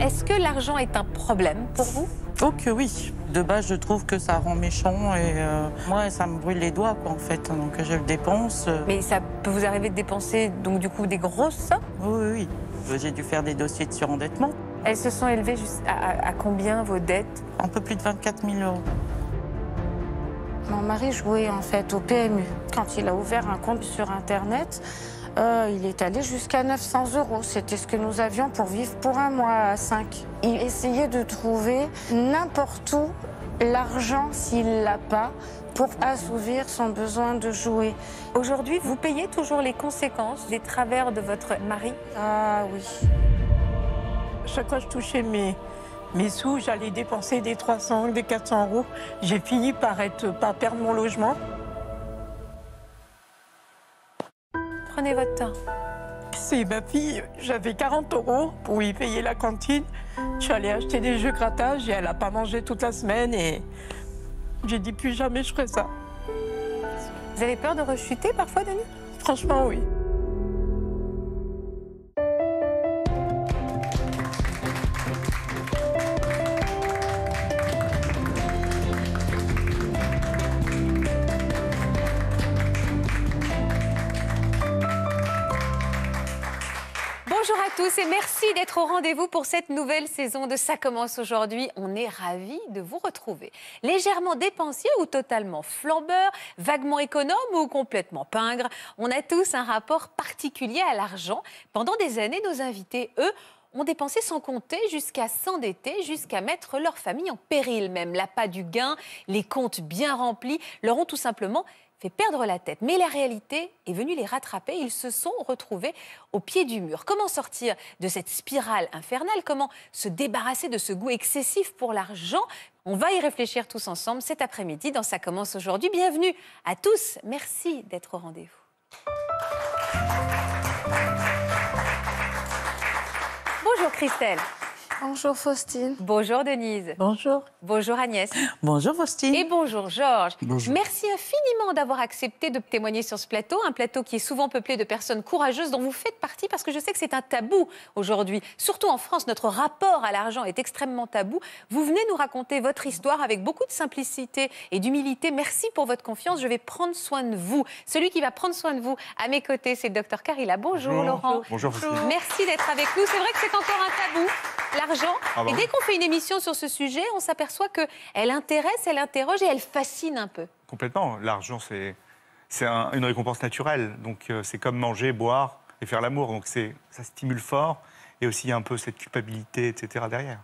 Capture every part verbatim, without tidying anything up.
Est-ce que l'argent est un problème pour vous? Oh que oui. De base, je trouve que ça rend méchant et euh, moi, ça me brûle les doigts, quoi, en fait. Donc, je le dépense. Mais ça peut vous arriver de dépenser, donc, du coup, des grosses sommes? Oui, oui, oui. J'ai dû faire des dossiers de surendettement. Elles se sont élevées à, à, à combien, vos dettes? Un peu plus de vingt-quatre mille euros. Mon mari jouait, en fait, au P M U. Quand il a ouvert un compte sur Internet, Euh, il est allé jusqu'à neuf cents euros. C'était ce que nous avions pour vivre pour un mois à cinq. Il essayait de trouver n'importe où l'argent, s'il ne l'a pas, pour assouvir son besoin de jouer. Aujourd'hui, vous payez toujours les conséquences des travers de votre mari? Ah oui. Chaque fois que je touchais mes, mes sous, j'allais dépenser des trois cents, des quatre cents euros. J'ai fini par, être, par perdre mon logement. Prenez votre temps. C'est ma fille, j'avais quarante euros pour lui payer la cantine. Je suis allée acheter des jeux grattages et elle n'a pas mangé toute la semaine. Et j'ai dit plus jamais je ferai ça. Vous avez peur de rechuter parfois, Denis? Franchement, oui. Et merci d'être au rendez-vous pour cette nouvelle saison de Ça Commence aujourd'hui. On est ravis de vous retrouver. Légèrement dépensier ou totalement flambeur, vaguement économe ou complètement pingre, on a tous un rapport particulier à l'argent. Pendant des années, nos invités, eux, ont dépensé sans compter, jusqu'à s'endetter, jusqu'à mettre leur famille en péril même. L'appât du gain, les comptes bien remplis leur ont tout simplement fait perdre la tête. Mais la réalité est venue les rattraper. Ils se sont retrouvés au pied du mur. Comment sortir de cette spirale infernale? Comment se débarrasser de ce goût excessif pour l'argent? On va y réfléchir tous ensemble cet après-midi dans Ça Commence aujourd'hui. Bienvenue à tous. Merci d'être au rendez-vous. Bonjour Christelle. Bonjour Faustine. Bonjour Denise. Bonjour. Bonjour Agnès. Bonjour Faustine. Et bonjour Georges. Bonjour. Merci infiniment d'avoir accepté de témoigner sur ce plateau, un plateau qui est souvent peuplé de personnes courageuses dont vous faites partie, parce que je sais que c'est un tabou aujourd'hui. Surtout en France, notre rapport à l'argent est extrêmement tabou. Vous venez nous raconter votre histoire avec beaucoup de simplicité et d'humilité. Merci pour votre confiance. Je vais prendre soin de vous. Celui qui va prendre soin de vous à mes côtés, c'est le docteur Carilla. Bonjour, bonjour Laurent. Bonjour Faustine. Merci d'être avec nous. C'est vrai que c'est encore un tabou. L'argent. Ah bah et dès qu'on fait une émission sur ce sujet, on s'aperçoit qu'elle intéresse, elle interroge et elle fascine un peu. Complètement. L'argent, c'est c'est un, une récompense naturelle. Donc, euh, c'est comme manger, boire et faire l'amour. Donc, ça stimule fort. Et aussi, il y a un peu cette culpabilité, et cetera derrière.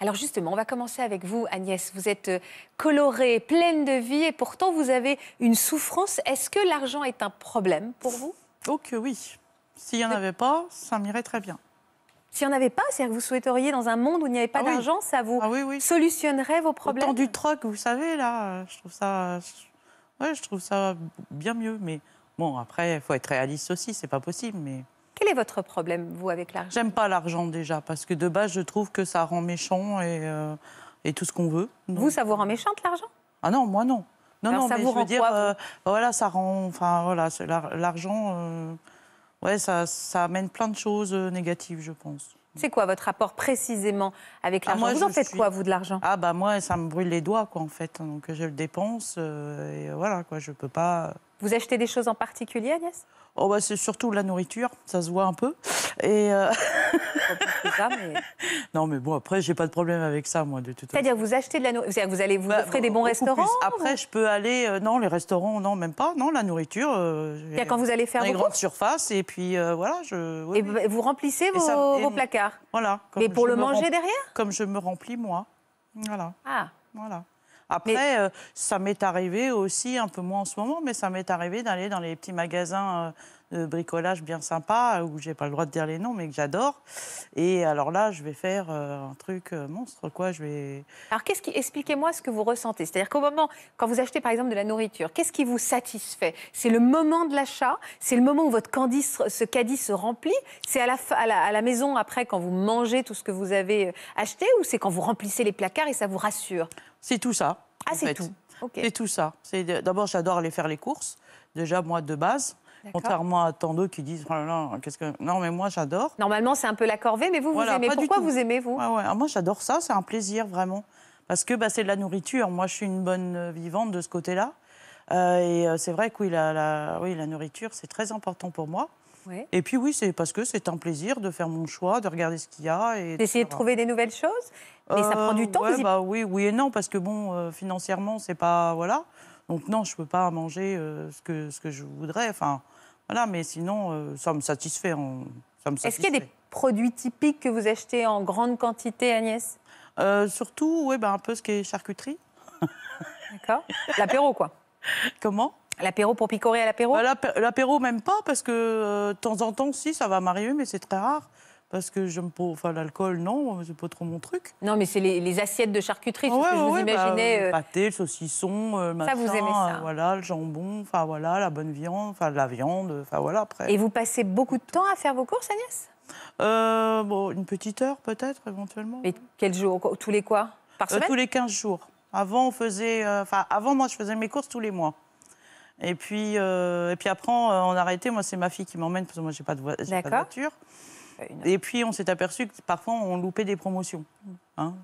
Alors justement, on va commencer avec vous, Agnès. Vous êtes colorée, pleine de vie et pourtant, vous avez une souffrance. Est-ce que l'argent est un problème pour vous? Oh que oui. S'il n'y en avait pas, ça m'irait très bien. S'il n'y en avait pas, c'est-à-dire que vous souhaiteriez dans un monde où il n'y avait pas ah d'argent, oui. ça vous ah oui, oui. solutionnerait vos problèmes? Autant du troc, vous savez, là, je trouve ça, ouais, je trouve ça bien mieux. Mais bon, après, il faut être réaliste aussi, c'est pas possible. Mais quel est votre problème, vous, avec l'argent? J'aime pas l'argent déjà, parce que de base, je trouve que ça rend méchant et, euh, et tout ce qu'on veut. Donc... Vous, ça vous rend méchante l'argent? Ah non, moi non. Non, Alors, non, ça mais vous je rend veux dire, quoi, vous euh, voilà, ça rend, enfin voilà, l'argent. Euh... Ouais, ça, ça amène plein de choses négatives, je pense. C'est quoi votre rapport précisément avec l'argent? Ah, Vous en faites suis... quoi, vous, de l'argent? Ah bah moi, ça me brûle les doigts, quoi, en fait. Donc je le dépense euh, et voilà, quoi, je peux pas... Vous achetez des choses en particulier, Agnès? Oh bah c'est surtout la nourriture, ça se voit un peu. Et euh... ça, mais... Non mais bon, après, j'ai pas de problème avec ça, moi, de toute façon. C'est-à-dire vous achetez de la nourriture, c'est-à-dire vous allez vous bah, offrir des bons restaurants? Après, ou... je peux aller... Euh, non, les restaurants, non, même pas. Non, la nourriture... Euh, c'est-à-dire quand vous allez faire vos grandes surfaces et puis euh, voilà, je... Ouais, et oui. vous remplissez vos, et ça, et vos placards? Voilà. Mais pour le manger rem... derrière? Comme je me remplis, moi. Voilà. Ah. Voilà. Après, mais... euh, ça m'est arrivé aussi, un peu moins en ce moment, mais ça m'est arrivé d'aller dans les petits magasins euh, de bricolage bien sympas, où j'ai pas le droit de dire les noms, mais que j'adore. Et alors là, je vais faire euh, un truc euh, monstre, quoi. Je vais... Alors, qu'est-ce qui... expliquez-moi ce que vous ressentez. C'est-à-dire qu'au moment, quand vous achetez par exemple de la nourriture, qu'est-ce qui vous satisfait? C'est le moment de l'achat? C'est le moment où votre caddie se... ce caddie se remplit? C'est à la, fa... à, la... à la maison, après, quand vous mangez tout ce que vous avez acheté? Ou c'est quand vous remplissez les placards et ça vous rassure? C'est tout ça. Ah, c'est tout. Okay. C'est tout ça. D'abord, j'adore aller faire les courses, déjà, moi, de base. Contrairement à tant d'autres qui disent, oh là là, qu'est-ce que... Non, mais moi, j'adore. Normalement, c'est un peu la corvée, mais vous, vous voilà, aimez. Pourquoi vous aimez, vous? Ouais, ouais. Alors, moi, j'adore ça, c'est un plaisir, vraiment. Parce que bah, c'est de la nourriture. Moi, je suis une bonne vivante de ce côté-là. Euh, et c'est vrai que oui, la, la, oui, la nourriture, c'est très important pour moi. Oui. Et puis oui, c'est parce que c'est un plaisir de faire mon choix, de regarder ce qu'il y a. D'essayer de trouver des nouvelles choses. Mais euh, ça prend du temps. Ouais, vous y... bah, oui, oui et non, parce que bon, euh, financièrement, c'est pas... Voilà. Donc non, je ne peux pas manger euh, ce, que, ce que je voudrais. Enfin, voilà, mais sinon, euh, ça me satisfait. On... satisfait. Est-ce qu'il y a des produits typiques que vous achetez en grande quantité, Agnès? euh, Surtout, oui, bah, un peu ce qui est charcuterie. D'accord. L'apéro, quoi. Comment? L'apéro pour picorer à l'apéro? bah, L'apéro, même pas, parce que euh, de temps en temps, si, ça va m'arriver, mais c'est très rare. Parce que j'aime pas... Enfin, l'alcool, non, c'est pas trop mon truc. Non, mais c'est les, les assiettes de charcuterie, c'est ah ouais, ce que ouais, je vous imaginais. Bah, euh... pâté, le saucisson, euh, machin, ça, vous aimez ça. Euh, voilà, le jambon, enfin voilà, la bonne viande, enfin la viande, enfin voilà, après... Et vous passez beaucoup de temps à faire vos courses, Agnès? euh, Bon, une petite heure, peut-être, éventuellement. Mais quel jour? Tous les quoi? Par semaine? euh, Tous les quinze jours. Avant, on faisait... Enfin, euh, avant, moi, je faisais mes courses tous les mois. Et puis, euh, et puis après, on a arrêté. Moi, c'est ma fille qui m'emmène, parce que moi, j'ai pas de, vo pas de voiture. Et puis, on s'est aperçu que parfois, on loupait des promotions. Hein.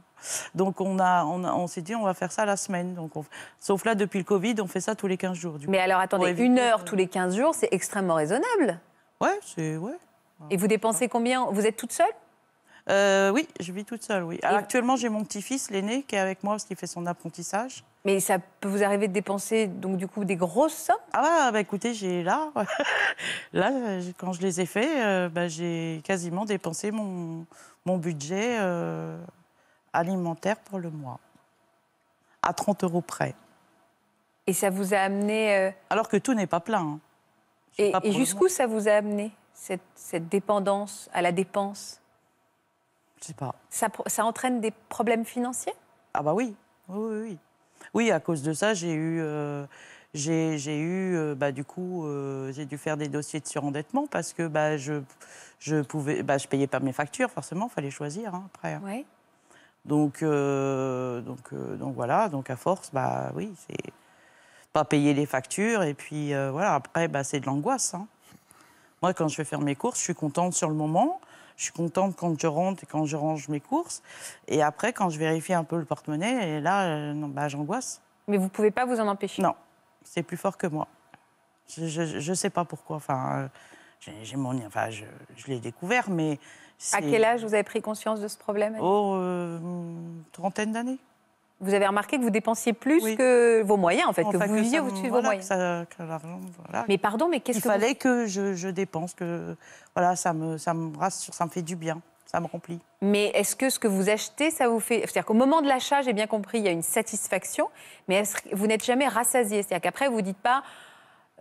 Donc, on, a, on, a, on s'est dit, on va faire ça la semaine. Donc on... Sauf là, depuis le Covid, on fait ça tous les quinze jours. Du coup. Mais alors, attendez, éviter... une heure tous les quinze jours, c'est extrêmement raisonnable. Ouais, c'est... Ouais. Et vous dépensez combien? Vous êtes toute seule? euh, Oui, je vis toute seule, oui. Alors, et... actuellement, j'ai mon petit-fils, l'aîné, qui est avec moi, parce qu'il fait son apprentissage. Mais ça peut vous arriver de dépenser, donc, du coup, des grosses sommes? Ah bah écoutez, j'ai là, là, quand je les ai fait, euh, bah, j'ai quasiment dépensé mon, mon budget euh, alimentaire pour le mois, à trente euros près. Et ça vous a amené... Euh... Alors que tout n'est pas plein. Hein. Et, et jusqu'où ça vous a amené, cette, cette dépendance à la dépense? Je sais pas. Ça, ça entraîne des problèmes financiers? Ah bah oui, oui, oui, oui. Oui, à cause de ça, j'ai eu, euh, j'ai, j'ai eu euh, bah, du coup, euh, j'ai dû faire des dossiers de surendettement parce que bah, je, je pouvais, bah, je payais pas mes factures, forcément, il fallait choisir hein, après. Hein. Ouais. Donc, euh, donc, euh, donc voilà, donc à force, bah oui, c'est pas payer les factures et puis euh, voilà, après, bah, c'est de l'angoisse. Hein. Moi, quand je vais faire mes courses, je suis contente sur le moment. Je suis contente quand je rentre et quand je range mes courses. Et après, quand je vérifie un peu le porte-monnaie, et là, euh, bah, j'angoisse. Mais vous ne pouvez pas vous en empêcher? Non, c'est plus fort que moi. Je ne sais pas pourquoi. Enfin, euh, j'ai mon, enfin, je, je l'ai découvert, mais... À quel âge vous avez pris conscience de ce problème? Oh, euh, trentaine d'années. Vous avez remarqué que vous dépensiez plus oui. que vos moyens, en fait, en que fait vous viviez au-dessus de vos voilà, moyens. Ça, que voilà. Mais pardon, mais qu'est-ce que vous... Il fallait que je, je dépense, que voilà, ça me, ça me rassure, ça me fait du bien, ça me remplit. Mais est-ce que ce que vous achetez, ça vous fait... C'est-à-dire qu'au moment de l'achat, j'ai bien compris, il y a une satisfaction, mais vous n'êtes jamais rassasié. C'est-à-dire qu'après, vous ne dites pas,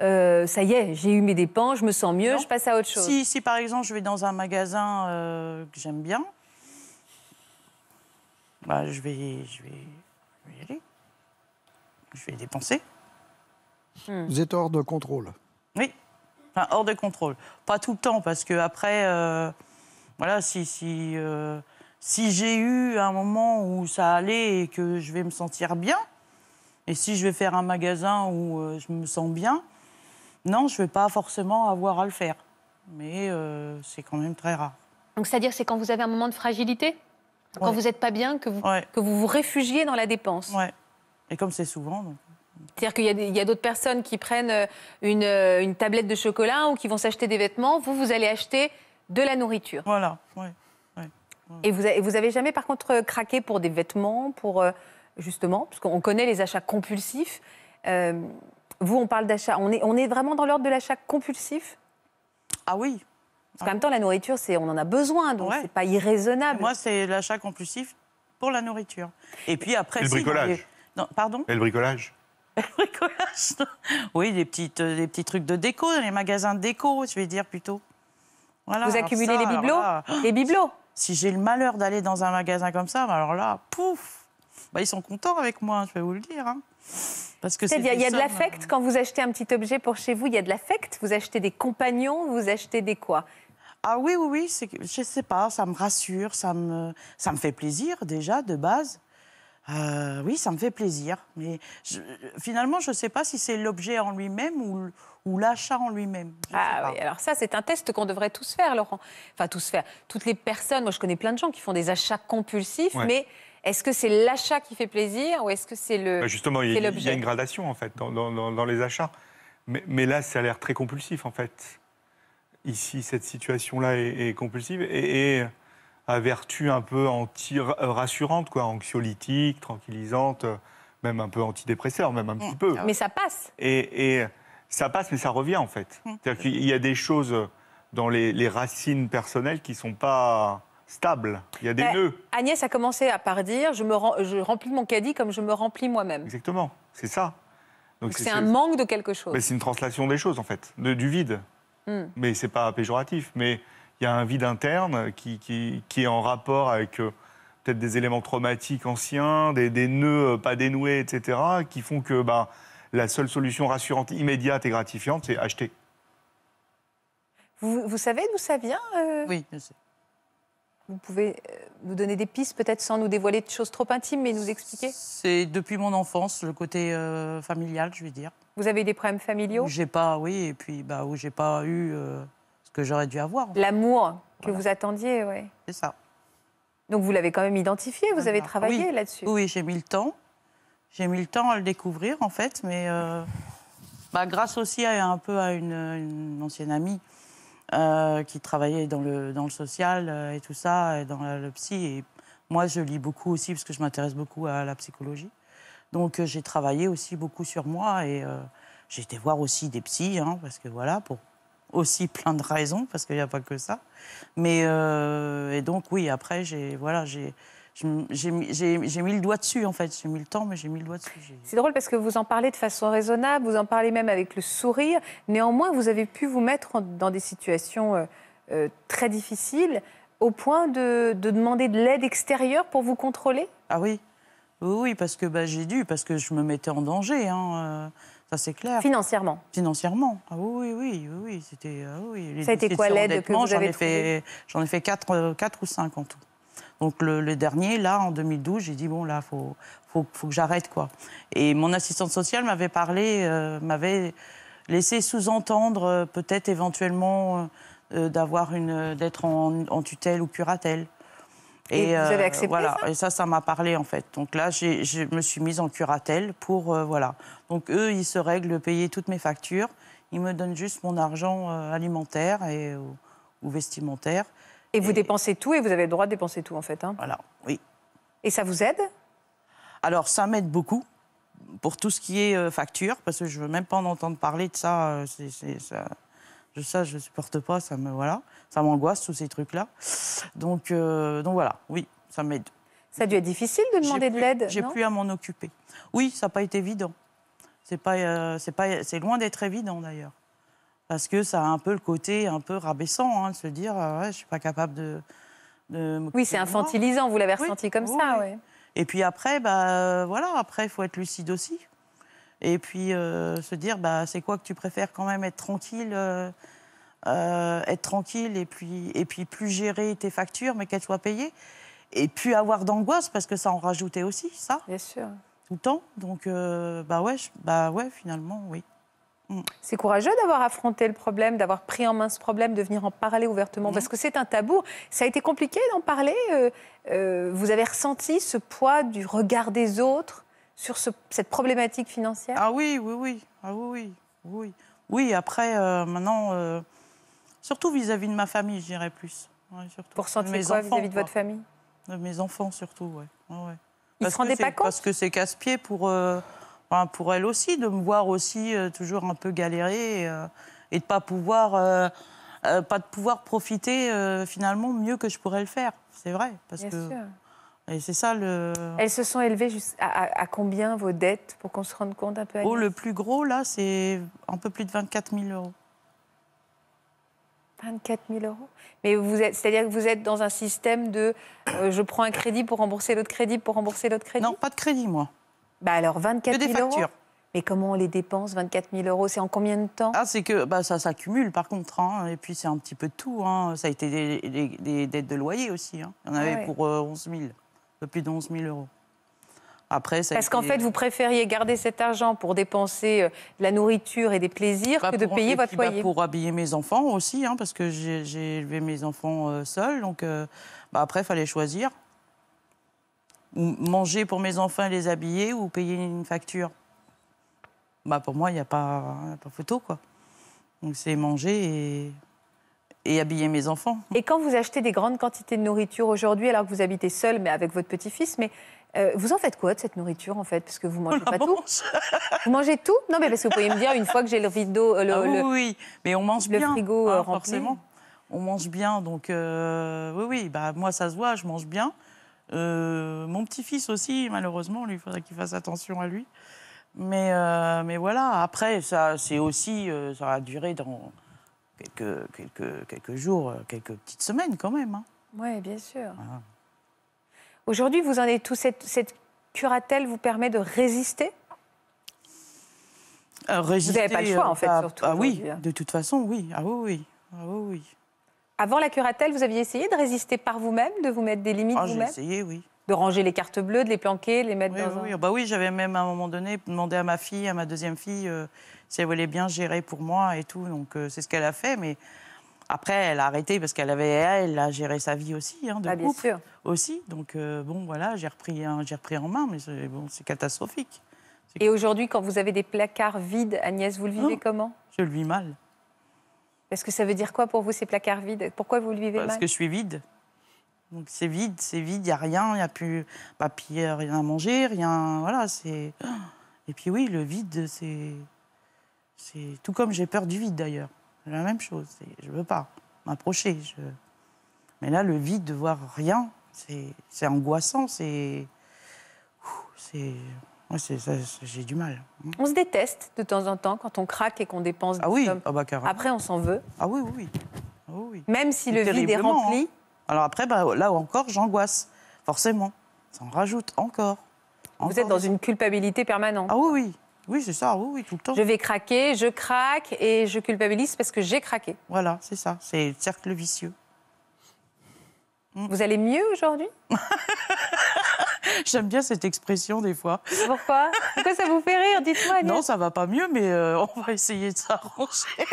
euh, ça y est, j'ai eu mes dépenses, je me sens mieux, non. je passe à autre chose. Si, si, par exemple, je vais dans un magasin euh, que j'aime bien, bah, je vais... Je vais... Je vais y aller. Je vais dépenser. Hmm. Vous êtes hors de contrôle. Oui, enfin, hors de contrôle. Pas tout le temps, parce que après, euh, voilà, si, si, euh, si j'ai eu un moment où ça allait et que je vais me sentir bien, et si je vais faire un magasin où euh, je me sens bien, non, je ne vais pas forcément avoir à le faire. Mais euh, c'est quand même très rare. Donc, c'est-à-dire, c'est quand vous avez un moment de fragilité ? Quand ouais. vous n'êtes pas bien, que vous, ouais. que vous vous réfugiez dans la dépense. Ouais. Et comme c'est souvent... Donc... C'est-à-dire qu'il y a d'autres personnes qui prennent une, une tablette de chocolat ou qui vont s'acheter des vêtements. Vous, vous allez acheter de la nourriture. Voilà, oui. Ouais. Ouais. Et vous n'avez vous avez jamais, par contre, craqué pour des vêtements, pour justement, parce qu'on connaît les achats compulsifs. Euh, vous, on parle d'achat. On est, on est vraiment dans l'ordre de l'achat compulsif? Ah oui. Parce qu'en même temps, la nourriture, on en a besoin, donc ouais. c'est pas irraisonnable. Et moi, c'est l'achat compulsif pour la nourriture. Et puis après... Et le bricolage si, non, pardon. Et le bricolage Et le bricolage non. Oui, des, petites, des petits trucs de déco, les magasins de déco, je vais dire plutôt. Voilà, vous accumulez ça, les bibelots voilà. Les bibelots? Si, si j'ai le malheur d'aller dans un magasin comme ça, alors là, pouf bah, ils sont contents avec moi, je vais vous le dire. Hein. Parce que il y a, y a de l'affect, euh... quand vous achetez un petit objet pour chez vous, il y a de l'affect? Vous achetez des compagnons, vous achetez des quoi? Ah oui, oui, oui, je ne sais pas, ça me rassure, ça me, ça me fait plaisir déjà de base. Euh, oui, ça me fait plaisir. Mais je, finalement, je ne sais pas si c'est l'objet en lui-même ou, ou l'achat en lui-même. Ah oui, alors ça, c'est un test qu'on devrait tous faire, Laurent. Enfin, tous faire. Toutes les personnes, moi je connais plein de gens qui font des achats compulsifs, ouais. mais... Est-ce que c'est l'achat qui fait plaisir ou est-ce que c'est le... Justement, il y, il y a une gradation, en fait, dans, dans, dans les achats. Mais, mais là, ça a l'air très compulsif, en fait. Ici, cette situation-là est, est compulsive et, et à vertu un peu anti-rassurante, quoi, anxiolytique, tranquillisante, même un peu antidépresseur, même un petit peu. Mais ça passe. Et, et ça passe, mais ça revient, en fait. C'est-à-dire qu'il y a des choses dans les, les racines personnelles qui ne sont pas... stable, il y a des bah, nœuds. Agnès a commencé à par dire, je, me rem... je remplis mon caddie comme je me remplis moi-même. Exactement, c'est ça. Donc c'est un manque de quelque chose. C'est une translation des choses, en fait, de, du vide. Mm. Mais c'est pas péjoratif, mais il y a un vide interne qui, qui, qui est en rapport avec euh, peut-être des éléments traumatiques anciens, des, des nœuds euh, pas dénoués, et cetera, qui font que bah, la seule solution rassurante, immédiate et gratifiante, c'est acheter. Vous, vous savez d'où ça vient euh... Oui, je sais. Vous pouvez nous donner des pistes, peut-être sans nous dévoiler de choses trop intimes, mais nous expliquer? C'est depuis mon enfance, le côté euh, familial, je veux dire. Vous avez eu des problèmes familiaux? J'ai pas, oui, et puis bah, où j'ai pas eu euh, ce que j'aurais dû avoir. L'amour que voilà. vous attendiez, oui. C'est ça. Donc vous l'avez quand même identifié, vous voilà. avez travaillé oui. là-dessus? Oui, j'ai mis le temps. J'ai mis le temps à le découvrir, en fait, mais euh, bah, grâce aussi à, un peu à une, une ancienne amie. Euh, qui travaillait dans le, dans le social euh, et tout ça, et dans la, le psy. Et moi, je lis beaucoup aussi, parce que je m'intéresse beaucoup à la psychologie. Donc, euh, j'ai travaillé aussi beaucoup sur moi. Et euh, j'ai été voir aussi des psys, hein, parce que voilà, pour aussi plein de raisons, parce qu'il n'y a pas que ça. Mais, euh, et donc, oui, après, j'ai voilà, j'ai mis le doigt dessus, en fait. J'ai mis le temps, mais j'ai mis le doigt dessus. C'est drôle, parce que vous en parlez de façon raisonnable, vous en parlez même avec le sourire. Néanmoins, vous avez pu vous mettre en, dans des situations euh, euh, très difficiles, au point de, de demander de l'aide extérieure pour vous contrôler? Ah oui, oui, parce que bah, j'ai dû, parce que je me mettais en danger, hein, euh, ça c'est clair. Financièrement? Financièrement, ah oui, oui, oui, oui, c'était... Ah, oui. Les ça a été quoi l'aide que vous avez trouvée? J'en ai fait quatre ou cinq en tout. Donc le, le dernier, là, en deux mille douze, j'ai dit, bon, là, il faut, faut, faut que j'arrête, quoi. Et mon assistante sociale m'avait parlé, euh, m'avait laissé sous-entendre euh, peut-être éventuellement euh, d'avoir une, d'être en, en tutelle ou curatelle. Et, et vous avez accepté euh, voilà. ça? Et ça, ça m'a parlé, en fait. Donc là, j'ai, je me suis mise en curatelle pour, euh, voilà. Donc eux, ils se règlent payer toutes mes factures. Ils me donnent juste mon argent euh, alimentaire et, ou, ou vestimentaire. Et vous et... dépensez tout, et vous avez le droit de dépenser tout, en fait. Hein. Voilà, oui. Et ça vous aide? Alors, ça m'aide beaucoup, pour tout ce qui est euh, facture, parce que je ne veux même pas en entendre parler de ça. Euh, c'est, c'est, ça... Je, ça, je ne supporte pas, ça me, voilà, ça m'angoisse, tous ces trucs-là. Donc, euh, donc voilà, oui, ça m'aide. Ça a dû être difficile de demander de l'aide, non? J'ai plus à m'en occuper. Oui, ça n'a pas été évident. C'est pas, euh, c'est pas, c'est loin d'être évident, d'ailleurs. Parce que ça a un peu le côté un peu rabaissant, hein, de se dire euh, ouais, je ne suis pas capable de, de m'occuper. Oui, c'est infantilisant, moi. Vous l'avez ressenti oui, comme oui, ça. Oui. Ouais. Et puis après, bah, voilà, après, il faut être lucide aussi. Et puis euh, se dire, bah, c'est quoi que tu préfères quand même, être tranquille, euh, euh, être tranquille et puis, et puis plus gérer tes factures, mais qu'elles soient payées. Et plus avoir d'angoisse, parce que ça en rajoutait aussi, ça. Bien sûr. Tout le temps. Donc, euh, bah, ouais, je, bah ouais, finalement, oui. C'est courageux d'avoir affronté le problème, d'avoir pris en main ce problème, de venir en parler ouvertement, mmh. parce que c'est un tabou. Ça a été compliqué d'en parler. Euh, euh, vous avez ressenti ce poids du regard des autres sur ce, cette problématique financière? Ah oui, oui, oui. Ah oui, oui. Oui, après, euh, maintenant, euh, surtout vis-à-vis de ma famille, je dirais plus. Ouais, surtout. Pour sentir mes quoi vis-à-vis de votre famille? De mes enfants, surtout, oui. Ouais, ouais. Ils ne se rendaient pas compte? Parce que c'est casse-pied pour... Euh, Enfin, pour elle aussi, de me voir aussi euh, toujours un peu galérer euh, et de ne pas pouvoir, euh, euh, pas de pouvoir profiter euh, finalement mieux que je pourrais le faire. C'est vrai. Parce Bien que... sûr. Et c'est ça le... Elles se sont élevées à, à, à combien vos dettes pour qu'on se rende compte un peu? Oh, le plus gros, là, c'est un peu plus de vingt-quatre mille euros. vingt-quatre mille euros. Mais vous êtes, c'est-à-dire que vous êtes dans un système de euh, je prends un crédit pour rembourser l'autre crédit, pour rembourser l'autre crédit? Non, pas de crédit, moi. Bah alors, vingt-quatre mille euros. Mais comment on les dépense, vingt-quatre mille euros? C'est en combien de temps? Ah, c'est que bah, ça s'accumule, par contre. Hein. Et puis, c'est un petit peu de tout. Hein. Ça a été des, des, des dettes de loyer aussi. Hein. Il y en avait ah ouais. pour euh, onze mille, plus de onze mille euros. Après, ça Parce qu'en fait, vous préfériez garder cet argent pour dépenser de la nourriture et des plaisirs bah, que de payer votre loyer. Bah, pour habiller mes enfants aussi, hein, parce que j'ai, j'ai élevé mes enfants euh, seuls. Donc euh, bah, après, il fallait choisir. Manger pour mes enfants et les habiller ou payer une facture. Bah, pour moi, il n'y a pas, y a pas photo, quoi. Donc c'est manger et... et habiller mes enfants. Et quand vous achetez des grandes quantités de nourriture aujourd'hui, alors que vous habitez seul, mais avec votre petit-fils, mais euh, vous en faites quoi de cette nourriture, en fait? Parce que vous ne mangez pas mange. tout. Vous mangez tout? Non, mais parce que vous pouvez me dire, une fois que j'ai le rideau... Euh, le, ah oui, le, oui, mais on mange le bien. Le frigo ah, rempli. Forcément. On mange bien, donc... Euh, oui, oui, bah, moi, ça se voit, je mange bien. Euh, mon petit-fils aussi, malheureusement, lui, il faudrait qu'il fasse attention à lui. Mais, euh, mais voilà, après, ça, c'est aussi... Euh, ça a duré dans... Quelques, quelques, quelques jours, quelques petites semaines quand même. Hein. Oui, bien sûr. Voilà. Aujourd'hui, vous en êtes tous. Cette, cette curatelle vous permet de résister, euh, résister. Vous n'avez pas le choix, euh, en fait, à, surtout. Ah oui, de toute façon, oui. Ah oui, oui. Ah oui, oui. Avant la curatelle, vous aviez essayé de résister par vous-même, de vous mettre des limites ah, vous-même? J'ai essayé, oui. De ranger les cartes bleues, de les planquer, les mettre oui, dans oui, un... Bah oui, j'avais même à un moment donné demandé à ma fille, à ma deuxième fille, euh, si elle voulait bien gérer pour moi et tout. Donc euh, c'est ce qu'elle a fait, mais après elle a arrêté parce qu'elle avait, elle a géré sa vie aussi, hein, de ah, couple bien sûr. aussi. Donc euh, bon, voilà, j'ai repris, hein, j'ai repris en main, mais c'est bon, c'est catastrophique. C'est... Et aujourd'hui, quand vous avez des placards vides, Agnès, vous le vivez non, comment? Je le vis mal. Parce que ça veut dire quoi pour vous, ces placards vides? Pourquoi vous le vivez parce mal? Parce que je suis vide. Donc c'est vide, c'est vide, il n'y a rien, il n'y a plus papier, rien à manger, rien... Voilà, c'est... Et puis oui, le vide, c'est... c'est tout comme j'ai peur du vide, d'ailleurs. C'est la même chose, c'est... je ne veux pas m'approcher. Je... Mais là, le vide, de voir rien, c'est, c'est angoissant, c'est... c'est... Ouais, c'est... Ça, c'est... J'ai du mal. On se déteste de temps en temps quand on craque et qu'on dépense des ah oui. sommes. Ah bah, carrément. Après, on s'en veut. Ah oui, oui, oui. oui. Même si c'est le vide est rempli... Hein. Alors après, bah, là encore, j'angoisse, forcément. Ça en rajoute encore. encore. Vous êtes dans une culpabilité permanente. Ah oui, oui, oui, c'est ça, oui, oui, tout le temps. Je vais craquer, je craque et je culpabilise parce que j'ai craqué. Voilà, c'est ça, c'est le cercle vicieux. Vous allez mieux aujourd'hui? J'aime bien cette expression des fois. Pourquoi? Pourquoi ça vous fait rire? Dites-moi, Agnès. Non, ça va pas mieux, mais euh, on va essayer de s'arranger.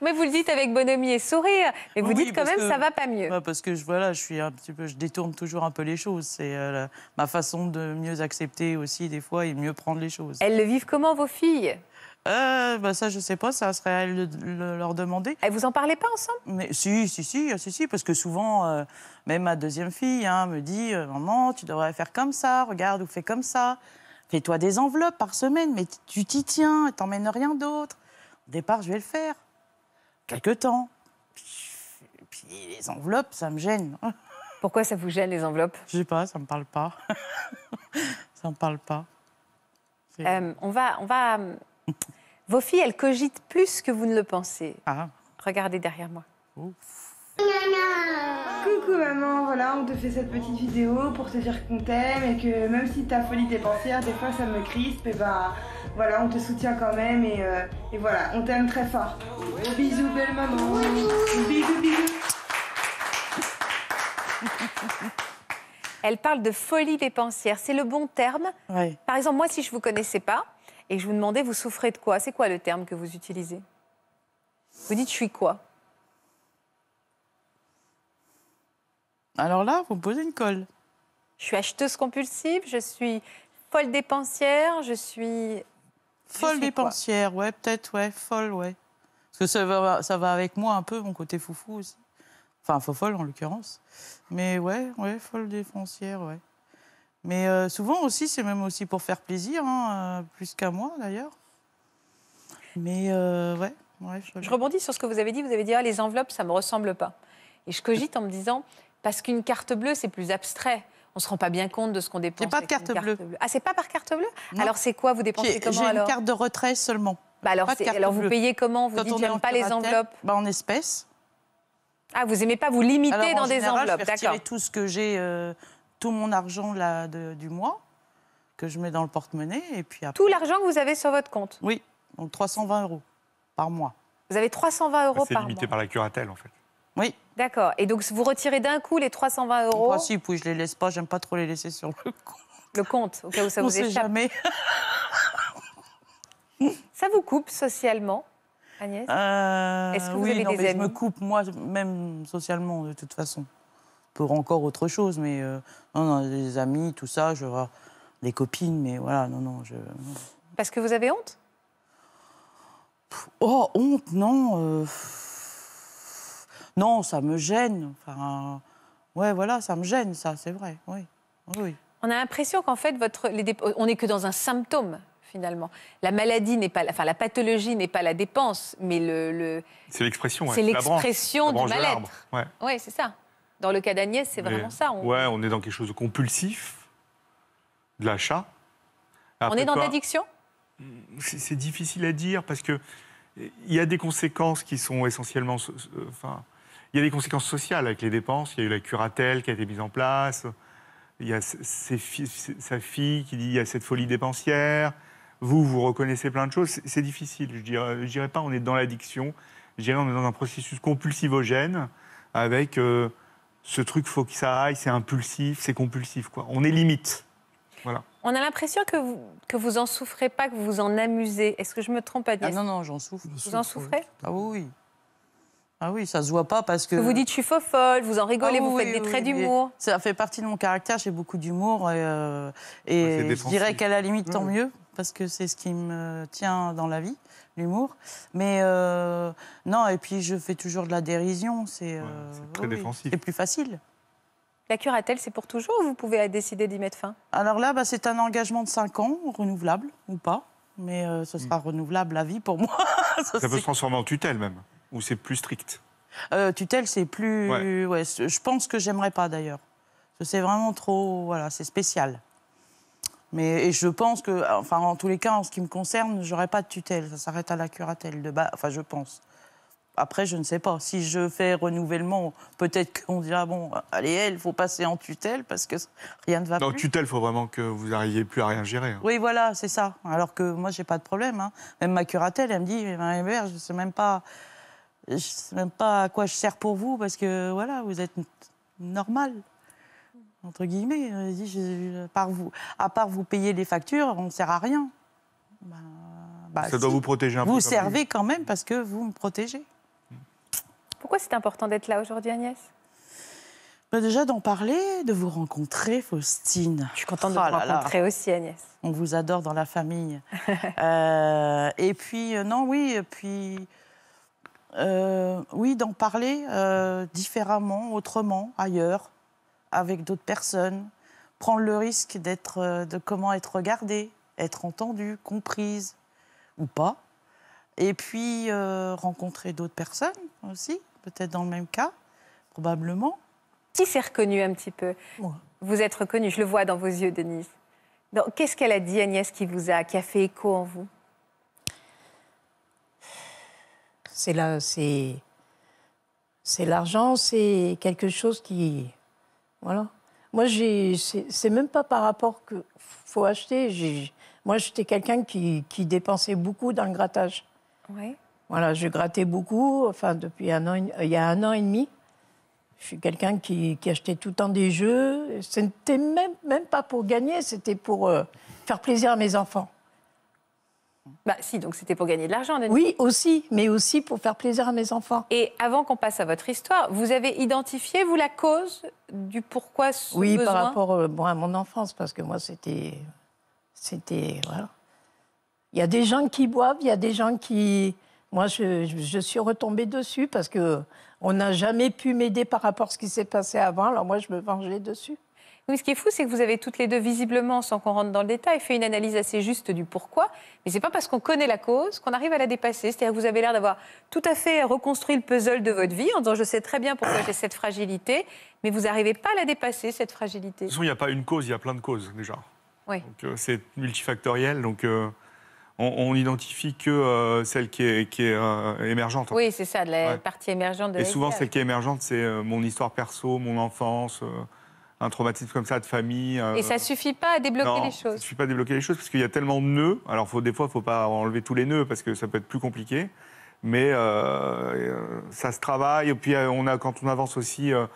Mais vous le dites avec bonhomie et sourire. Mais vous oui, dites quand même que, ça va pas mieux. Bah, parce que voilà, je suis un petit peu, je détourne toujours un peu les choses. C'est euh, la, ma façon de mieux accepter aussi des fois et mieux prendre les choses. Elles le vivent comment, vos filles? Euh, bah ça, je sais pas, ça serait à le, le, leur demander. Et vous en parlez pas ensemble? Mais si, si, si, si, si parce que souvent, euh, même ma deuxième fille hein, me dit « Maman, tu devrais faire comme ça, regarde ou fais comme ça, fais-toi des enveloppes par semaine, mais tu t'y tiens, t'emmènes rien d'autre. » Au départ, je vais le faire. Quelque temps. Et puis les enveloppes, ça me gêne. Pourquoi ça vous gêne, les enveloppes? Je sais pas, ça me parle pas. Ça me parle pas. Euh, on va... On va... Vos filles, elles cogitent plus que vous ne le pensez. Ah. Regardez derrière moi. Ouf. Coucou maman, voilà, on te fait cette petite vidéo pour te dire qu'on t'aime et que même si ta folie dépensière, des fois ça me crispe, et bah voilà, on te soutient quand même et, euh, et voilà, on t'aime très fort. Bisous belle maman. Bisous, bisous. Elle parle de folie dépensière, c'est le bon terme. Oui. Par exemple, moi si je ne vous connaissais pas, et je vous demandais, vous souffrez de quoi? C'est quoi le terme que vous utilisez? Vous dites, je suis quoi? Alors là, vous me posez une colle. Je suis acheteuse compulsive, je suis folle dépensière, je suis... Folle je suis dépensière, ouais, peut-être, ouais, folle, ouais. Parce que ça va, ça va avec moi un peu, mon côté foufou aussi. Enfin, faux folle en l'occurrence. Mais ouais, ouais, folle dépensière, ouais. Mais euh, souvent aussi, c'est même aussi pour faire plaisir, hein, euh, plus qu'à moi d'ailleurs. Mais euh, ouais, ouais. Je... je rebondis sur ce que vous avez dit. Vous avez dit ah, les enveloppes, ça me ressemble pas. Et je cogite en me disant parce qu'une carte bleue, c'est plus abstrait. On se rend pas bien compte de ce qu'on dépense. C'est pas de carte, carte bleue. bleue. Ah, c'est pas par carte bleue. Non. Alors c'est quoi? Vous dépensez j'ai, comment j'ai alors? J'ai une carte de retrait seulement. Bah alors, c'est, alors vous payez comment? Vous Quand dites j'aime pas les enveloppes. Bah en espèces. Ah, vous aimez pas vous limiter alors, dans en général, des enveloppes, je vais retirer tout ce que j'ai. Euh... Tout mon argent là, de, du mois que je mets dans le porte-monnaie. Et puis après... Tout l'argent que vous avez sur votre compte? Oui, donc trois cent vingt euros par mois. Vous avez trois cent vingt euros par mois? C'est limité par la curatelle, en fait. Oui. D'accord. Et donc, vous retirez d'un coup les trois cent vingt euros? En principe, oui, je ne les laisse pas. J'aime pas trop les laisser sur le compte. Le compte, au cas où ça vous échappe. On sait jamais. Ça vous coupe socialement, Agnès? euh, Est-ce que vous oui, avez non, des mais amis? Je me coupe moi-même socialement, de toute façon. Pour encore autre chose, mais euh, non, non, les amis, tout ça, je vois des copines, mais voilà, non, non, je... Non. Parce que vous avez honte? Oh, honte, non. Euh... Non, ça me gêne. Enfin, euh... ouais, voilà, ça me gêne, ça, c'est vrai, oui. oui. On a l'impression qu'en fait, votre... Les dép... on n'est que dans un symptôme, finalement. La maladie n'est pas... Enfin, la pathologie n'est pas la dépense, mais le... le... C'est l'expression, ouais. C'est l'expression du mal-être. Oui, ouais, c'est ça. Dans le cas d'Agnès, c'est vraiment ça. On... Ouais, on est dans quelque chose de compulsif, de l'achat. On est dans de l'addiction ? C'est difficile à dire parce que il y a des conséquences qui sont essentiellement, enfin, il y a des conséquences sociales avec les dépenses. Il y a eu la curatelle qui a été mise en place. Il y a ses fi sa fille qui dit il y a cette folie dépensière. Vous, vous reconnaissez plein de choses. C'est difficile. Je dirais, je dirais pas on est dans l'addiction. Je dirais on est dans un processus compulsivogène avec. Euh, Ce truc, faut que ça aille, c'est impulsif, c'est compulsif, quoi. On est limite. Voilà. On a l'impression que vous, que vous en souffrez pas, que vous vous en amusez. Est-ce que je me trompe, Agnès? Ah non, non, j'en souffre. Vous souffre, en souffrez? Ah oui. Ah oui, ça se voit pas parce que... que vous dites, je suis faux folle, vous en rigolez, ah oui, vous faites oui, des oui, traits d'humour. Ça fait partie de mon caractère, j'ai beaucoup d'humour. Et, euh, et ouais, je dirais qu'à la limite, tant mieux, parce que c'est ce qui me tient dans la vie. L'humour, mais euh, non, et puis je fais toujours de la dérision, c'est ouais, euh, très oui, défensif. C'est plus facile. La curatelle, c'est pour toujours ou vous pouvez décider d'y mettre fin? Alors là, bah, c'est un engagement de cinq ans, renouvelable ou pas, mais euh, ce sera mmh. renouvelable à vie pour moi. Ça, ça peut se transformer en tutelle même, ou c'est plus strict? euh, Tutelle, c'est plus... Ouais. Ouais, je pense que j'aimerais pas d'ailleurs. C'est vraiment trop... Voilà, c'est spécial. Mais et je pense que, enfin, en tous les cas, en ce qui me concerne, j'aurai pas de tutelle. Ça s'arrête à la curatelle de base. Enfin, je pense. Après, je ne sais pas. Si je fais renouvellement, peut-être qu'on dira bon, allez, elle, faut passer en tutelle parce que rien ne va non, plus. En tutelle, faut vraiment que vous n'arriviez plus à rien gérer. Hein. Oui, voilà, c'est ça. Alors que moi, j'ai pas de problème. Hein. Même ma curatelle, elle me dit, mais ma mère, je sais même pas, je sais même pas à quoi je sers pour vous parce que voilà, vous êtes normale. Entre guillemets, à part, vous, à part vous payer les factures, on ne sert à rien. Bah, bah, ça si, doit vous protéger un vous peu. Vous servez quand même parce que vous me protégez. Pourquoi c'est important d'être là aujourd'hui, Agnès? Bah, déjà d'en parler, de vous rencontrer, Faustine. Je suis contente de oh vous là rencontrer là. aussi, Agnès. On vous adore dans la famille. euh, et puis, euh, non, oui, puis... Euh, oui, d'en parler euh, différemment, autrement, ailleurs. Avec d'autres personnes, prendre le risque d'être, de comment être regardée, être entendue, comprise ou pas. Et puis euh, rencontrer d'autres personnes aussi, peut-être dans le même cas, probablement. Qui s'est reconnue un petit peu? Moi. Vous êtes reconnue, je le vois dans vos yeux, Denise. Qu'est-ce qu'elle a dit, Agnès, qui vous a, qui a fait écho en vous? C'est là, c'est, c'est l'argent, c'est quelque chose qui... Voilà. Moi, c'est même pas par rapport qu'il faut acheter. Moi, j'étais quelqu'un qui, qui dépensait beaucoup dans le grattage. Oui. Voilà, je grattais beaucoup. Enfin, depuis un an, il y a un an et demi, je suis quelqu'un qui, qui achetait tout le temps des jeux. Ce n'était même, même pas pour gagner, c'était pour euh, faire plaisir à mes enfants. Bah, si, donc c'était pour gagner de l'argent, Denis. Oui, aussi, mais aussi pour faire plaisir à mes enfants. Et avant qu'on passe à votre histoire, vous avez identifié, vous, la cause du pourquoi ce oui, besoin? Oui, par rapport euh, bon, à mon enfance, parce que moi, c'était... C'était... Voilà. Il y a des gens qui boivent, il y a des gens qui... Moi, je, je, je suis retombée dessus, parce qu'on n'a jamais pu m'aider par rapport à ce qui s'est passé avant, alors moi, je me vengeais dessus. Oui, ce qui est fou, c'est que vous avez toutes les deux, visiblement, sans qu'on rentre dans le détail, fait une analyse assez juste du pourquoi. Mais ce n'est pas parce qu'on connaît la cause qu'on arrive à la dépasser. C'est-à-dire que vous avez l'air d'avoir tout à fait reconstruit le puzzle de votre vie en disant « je sais très bien pourquoi j'ai cette fragilité », mais vous n'arrivez pas à la dépasser, cette fragilité. De toute façon, il n'y a pas une cause, il y a plein de causes, déjà. Oui. C'est euh, multifactoriel, donc euh, on n'identifie que euh, celle qui est, qui est euh, émergente. Oui, c'est ça, de la ouais. partie émergente de la vie. Et souvent, celle qui est émergente, c'est euh, mon histoire perso, mon enfance... Euh, un traumatisme comme ça de famille... Euh... Et ça ne suffit pas à débloquer non, les choses? Ça ne suffit pas à débloquer les choses parce qu'il y a tellement de nœuds. Alors faut, des fois, il ne faut pas enlever tous les nœuds parce que ça peut être plus compliqué. Mais euh, ça se travaille. Et puis on a, quand on avance aussi, euh,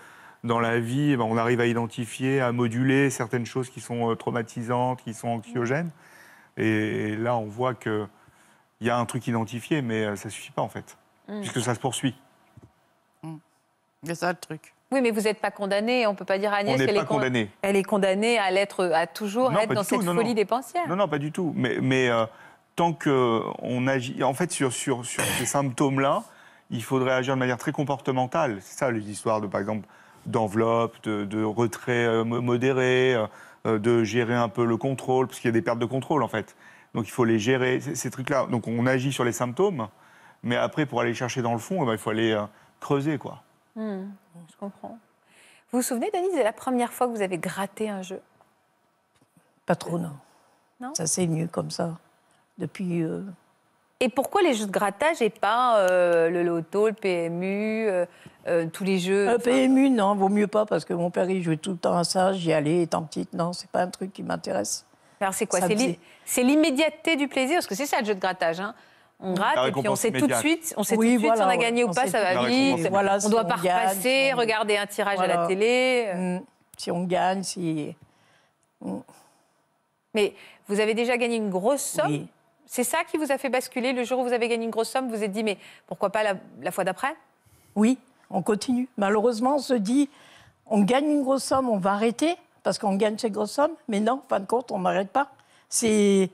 dans la vie, on arrive à identifier, à moduler certaines choses qui sont traumatisantes, qui sont anxiogènes. Et là, on voit qu'il y a un truc identifié, mais ça ne suffit pas, en fait, mmh. puisque ça se poursuit. Mmh. C'est ça, le truc. Oui, mais vous n'êtes pas condamné. On ne peut pas dire à Agnès qu'elle est, con... est condamnée à, l'être, à toujours non, être dans cette non, folie non. des pensières. Non, non, pas du tout. Mais, mais euh, tant qu'on agit... En fait, sur, sur, sur ces symptômes-là, il faudrait agir de manière très comportementale. C'est ça, les histoires, de, par exemple, d'enveloppe, de, de retrait euh, modéré... Euh, de gérer un peu le contrôle, parce qu'il y a des pertes de contrôle, en fait. Donc, il faut les gérer, ces, ces trucs-là. Donc, on agit sur les symptômes, mais après, pour aller chercher dans le fond, eh ben, il faut aller euh, creuser, quoi. Mmh, je comprends. Vous vous souvenez, Denise, de la première fois que vous avez gratté un jeu? Pas trop, non. Non. Ça, c'est mieux comme ça, depuis... Euh... Et pourquoi les jeux de grattage et pas euh, le loto, le P M U, euh, euh, tous les jeux... Le P M U, non, vaut mieux pas, parce que mon père, il jouait tout le temps à ça, j'y allais, étant petite, non, c'est pas un truc qui m'intéresse. Alors c'est quoi? C'est l'immédiateté du plaisir, parce que c'est ça le jeu de grattage, hein. On gratte et puis on sait immédiate. tout de suite, on sait oui, tout de suite voilà, si on a gagné on ou pas, ça va vite, voilà, on ne doit si pas repasser, on... regarder un tirage voilà. à la télé... Mmh. Si on gagne, si... Mmh. Mais vous avez déjà gagné une grosse somme oui. C'est ça qui vous a fait basculer? Le jour où vous avez gagné une grosse somme, vous vous êtes dit, mais pourquoi pas la, la fois d'après? Oui, on continue. Malheureusement, on se dit, on gagne une grosse somme, on va arrêter, parce qu'on gagne ces grosses sommes. Mais non, en fin de compte, on n'arrête pas. C'est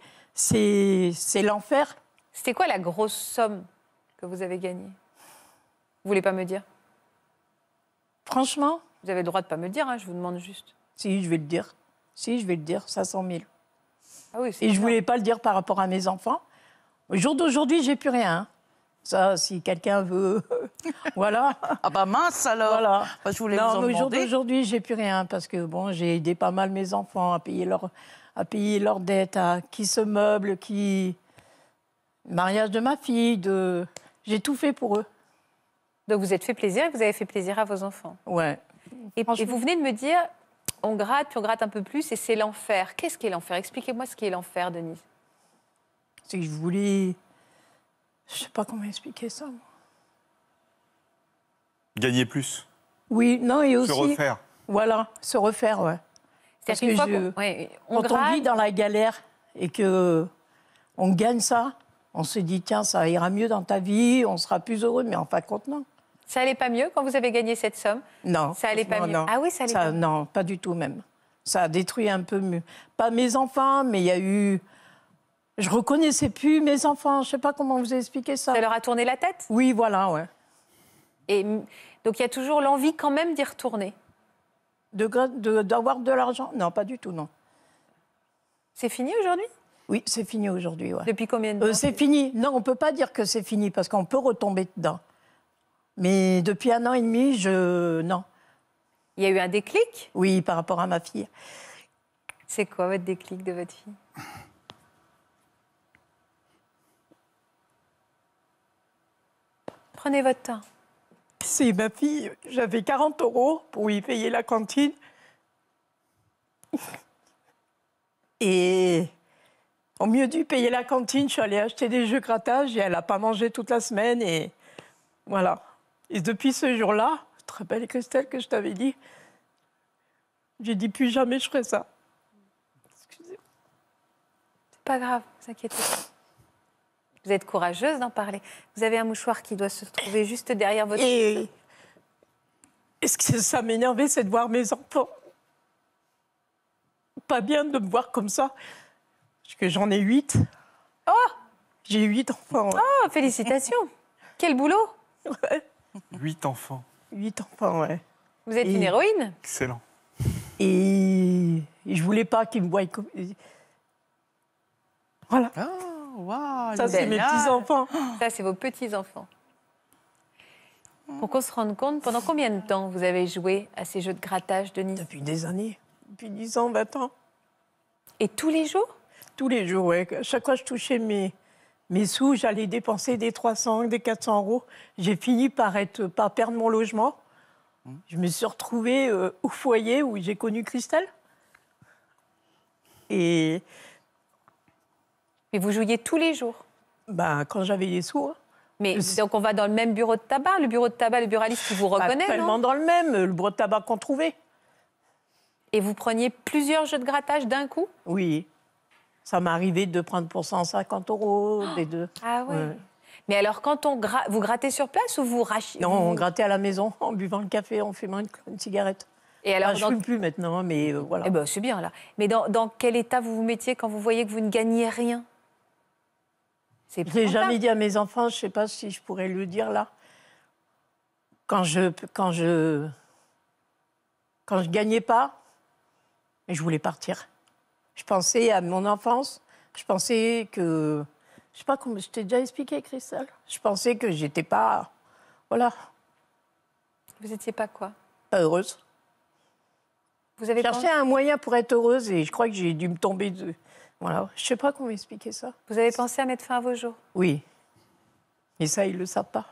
l'enfer. C'était quoi la grosse somme que vous avez gagnée? Vous voulez pas me dire? Franchement? Vous avez le droit de pas me dire, hein, je vous demande juste. Si, je vais le dire. Si, je vais le dire, cinq cent mille. Ah oui, et je ne voulais pas le dire par rapport à mes enfants. Au jour d'aujourd'hui, j'ai plus rien. Ça, si quelqu'un veut... voilà. Ah bah mince, alors voilà. Bah, je voulais non, vous en mais au jour d'aujourd'hui, j'ai plus rien. Parce que bon, j'ai aidé pas mal mes enfants à payer leurs leur dettes, à qui se meuble, qui... Le mariage de ma fille, de... j'ai tout fait pour eux. Donc vous êtes fait plaisir et vous avez fait plaisir à vos enfants. Ouais. Et, et vous venez de me dire... On gratte, puis on gratte un peu plus, et c'est l'enfer. Qu'est-ce qu'est l'enfer? Expliquez-moi ce qu'est l'enfer, Denise. C'est que je voulais... Je ne sais pas comment expliquer ça. Moi. Gagner plus. Oui, non, et aussi... Se refaire. Voilà, se refaire, ouais. Parce que fois je... qu on... Ouais, on quand gratte... on vit dans la galère et que on gagne ça, on se dit, tiens, ça ira mieux dans ta vie, on sera plus heureux, mais en fin de compte, non. Ça n'allait pas mieux quand vous avez gagné cette somme? Non. Ça n'allait pas non, mieux non. Ah oui, ça allait ça, pas mieux. Non, pas du tout même. Ça a détruit un peu mieux. Pas mes enfants, mais il y a eu... Je ne reconnaissais plus mes enfants. Je ne sais pas comment vous expliquer ça. Ça leur a tourné la tête? Oui, voilà, ouais. Et donc il y a toujours l'envie quand même d'y retourner? D'avoir de, de, de l'argent? Non, pas du tout, non. C'est fini aujourd'hui? Oui, c'est fini aujourd'hui, ouais. Depuis combien de temps? euh, C'est fini. Non, on ne peut pas dire que c'est fini, parce qu'on peut retomber dedans. Mais depuis un an et demi, je... Non. Il y a eu un déclic? Oui, par rapport à ma fille. C'est quoi votre déclic de votre fille? Prenez votre temps. C'est ma fille. J'avais quarante euros pour lui payer la cantine. Et au mieux dû payer la cantine, je suis allée acheter des jeux grattage et elle n'a pas mangé toute la semaine et voilà. Et depuis ce jour-là, je te rappelle, Christelle, que je t'avais dit, j'ai dit plus jamais je ferai ça. Excusez-moi. C'est pas grave, ne vous inquiétez pas. Vous êtes courageuse d'en parler. Vous avez un mouchoir qui doit se trouver juste derrière votre... Et... Et ce que ça m'énervait, c'est de voir mes enfants. Pas bien de me voir comme ça, parce que j'en ai huit. Oh! J'ai huit enfants. Ouais. Oh, félicitations! Quel boulot! Ouais. Huit enfants. Huit enfants, ouais. Vous êtes et... une héroïne? Excellent. Et, et je voulais pas qu'ils me voient comme... Voilà. Oh, wow, ça, c'est mes petits-enfants. Ça, c'est vos petits-enfants. Pour qu'on se rende compte, pendant combien de temps vous avez joué à ces jeux de grattage, Denise? Depuis des années. Depuis dix ans, vingt ans. Et tous les jours? Tous les jours, oui. Chaque fois, je touchais mes... Mes sous, j'allais dépenser des trois cents, des quatre cents euros. J'ai fini par, être, par perdre mon logement. Je me suis retrouvée euh, au foyer où j'ai connu Christelle. Et... Et vous jouiez tous les jours? Ben, quand j'avais des sous. Hein. Mais donc on va dans le même bureau de tabac, le bureau de tabac, le buraliste qui vous reconnaît, non ? Dans le même, le bureau de tabac qu'on trouvait. Et vous preniez plusieurs jeux de grattage d'un coup ? Oui. Ça m'est arrivé de prendre pour cent cinquante euros, oh des deux. Ah ouais. ouais. Mais alors, quand on gra... vous grattez sur place ou vous rachetez ? Non, on grattait à la maison, en buvant le café, en fumant une, une cigarette. Et alors, ah, je ne fume plus maintenant, mais euh, voilà. Eh ben, c'est bien, là. Mais dans, dans quel état vous vous mettiez quand vous voyez que vous ne gagnez rien ? Je n'ai jamais dit à mes enfants, je ne sais pas si je pourrais le dire là. Quand je quand je quand je gagnais pas, je voulais partir. Je pensais à mon enfance. Je pensais que je sais pas comment. Je t'ai déjà expliqué, Christelle. Je pensais que j'étais pas voilà. Vous n'étiez pas quoi? Pas heureuse. Vous avez cherché un moyen pour être heureuse et je crois que j'ai dû me tomber de... Voilà. Je ne sais pas comment expliquer ça. Vous avez pensé à mettre fin à vos jours? Oui. Et ça, ils ne le savent pas.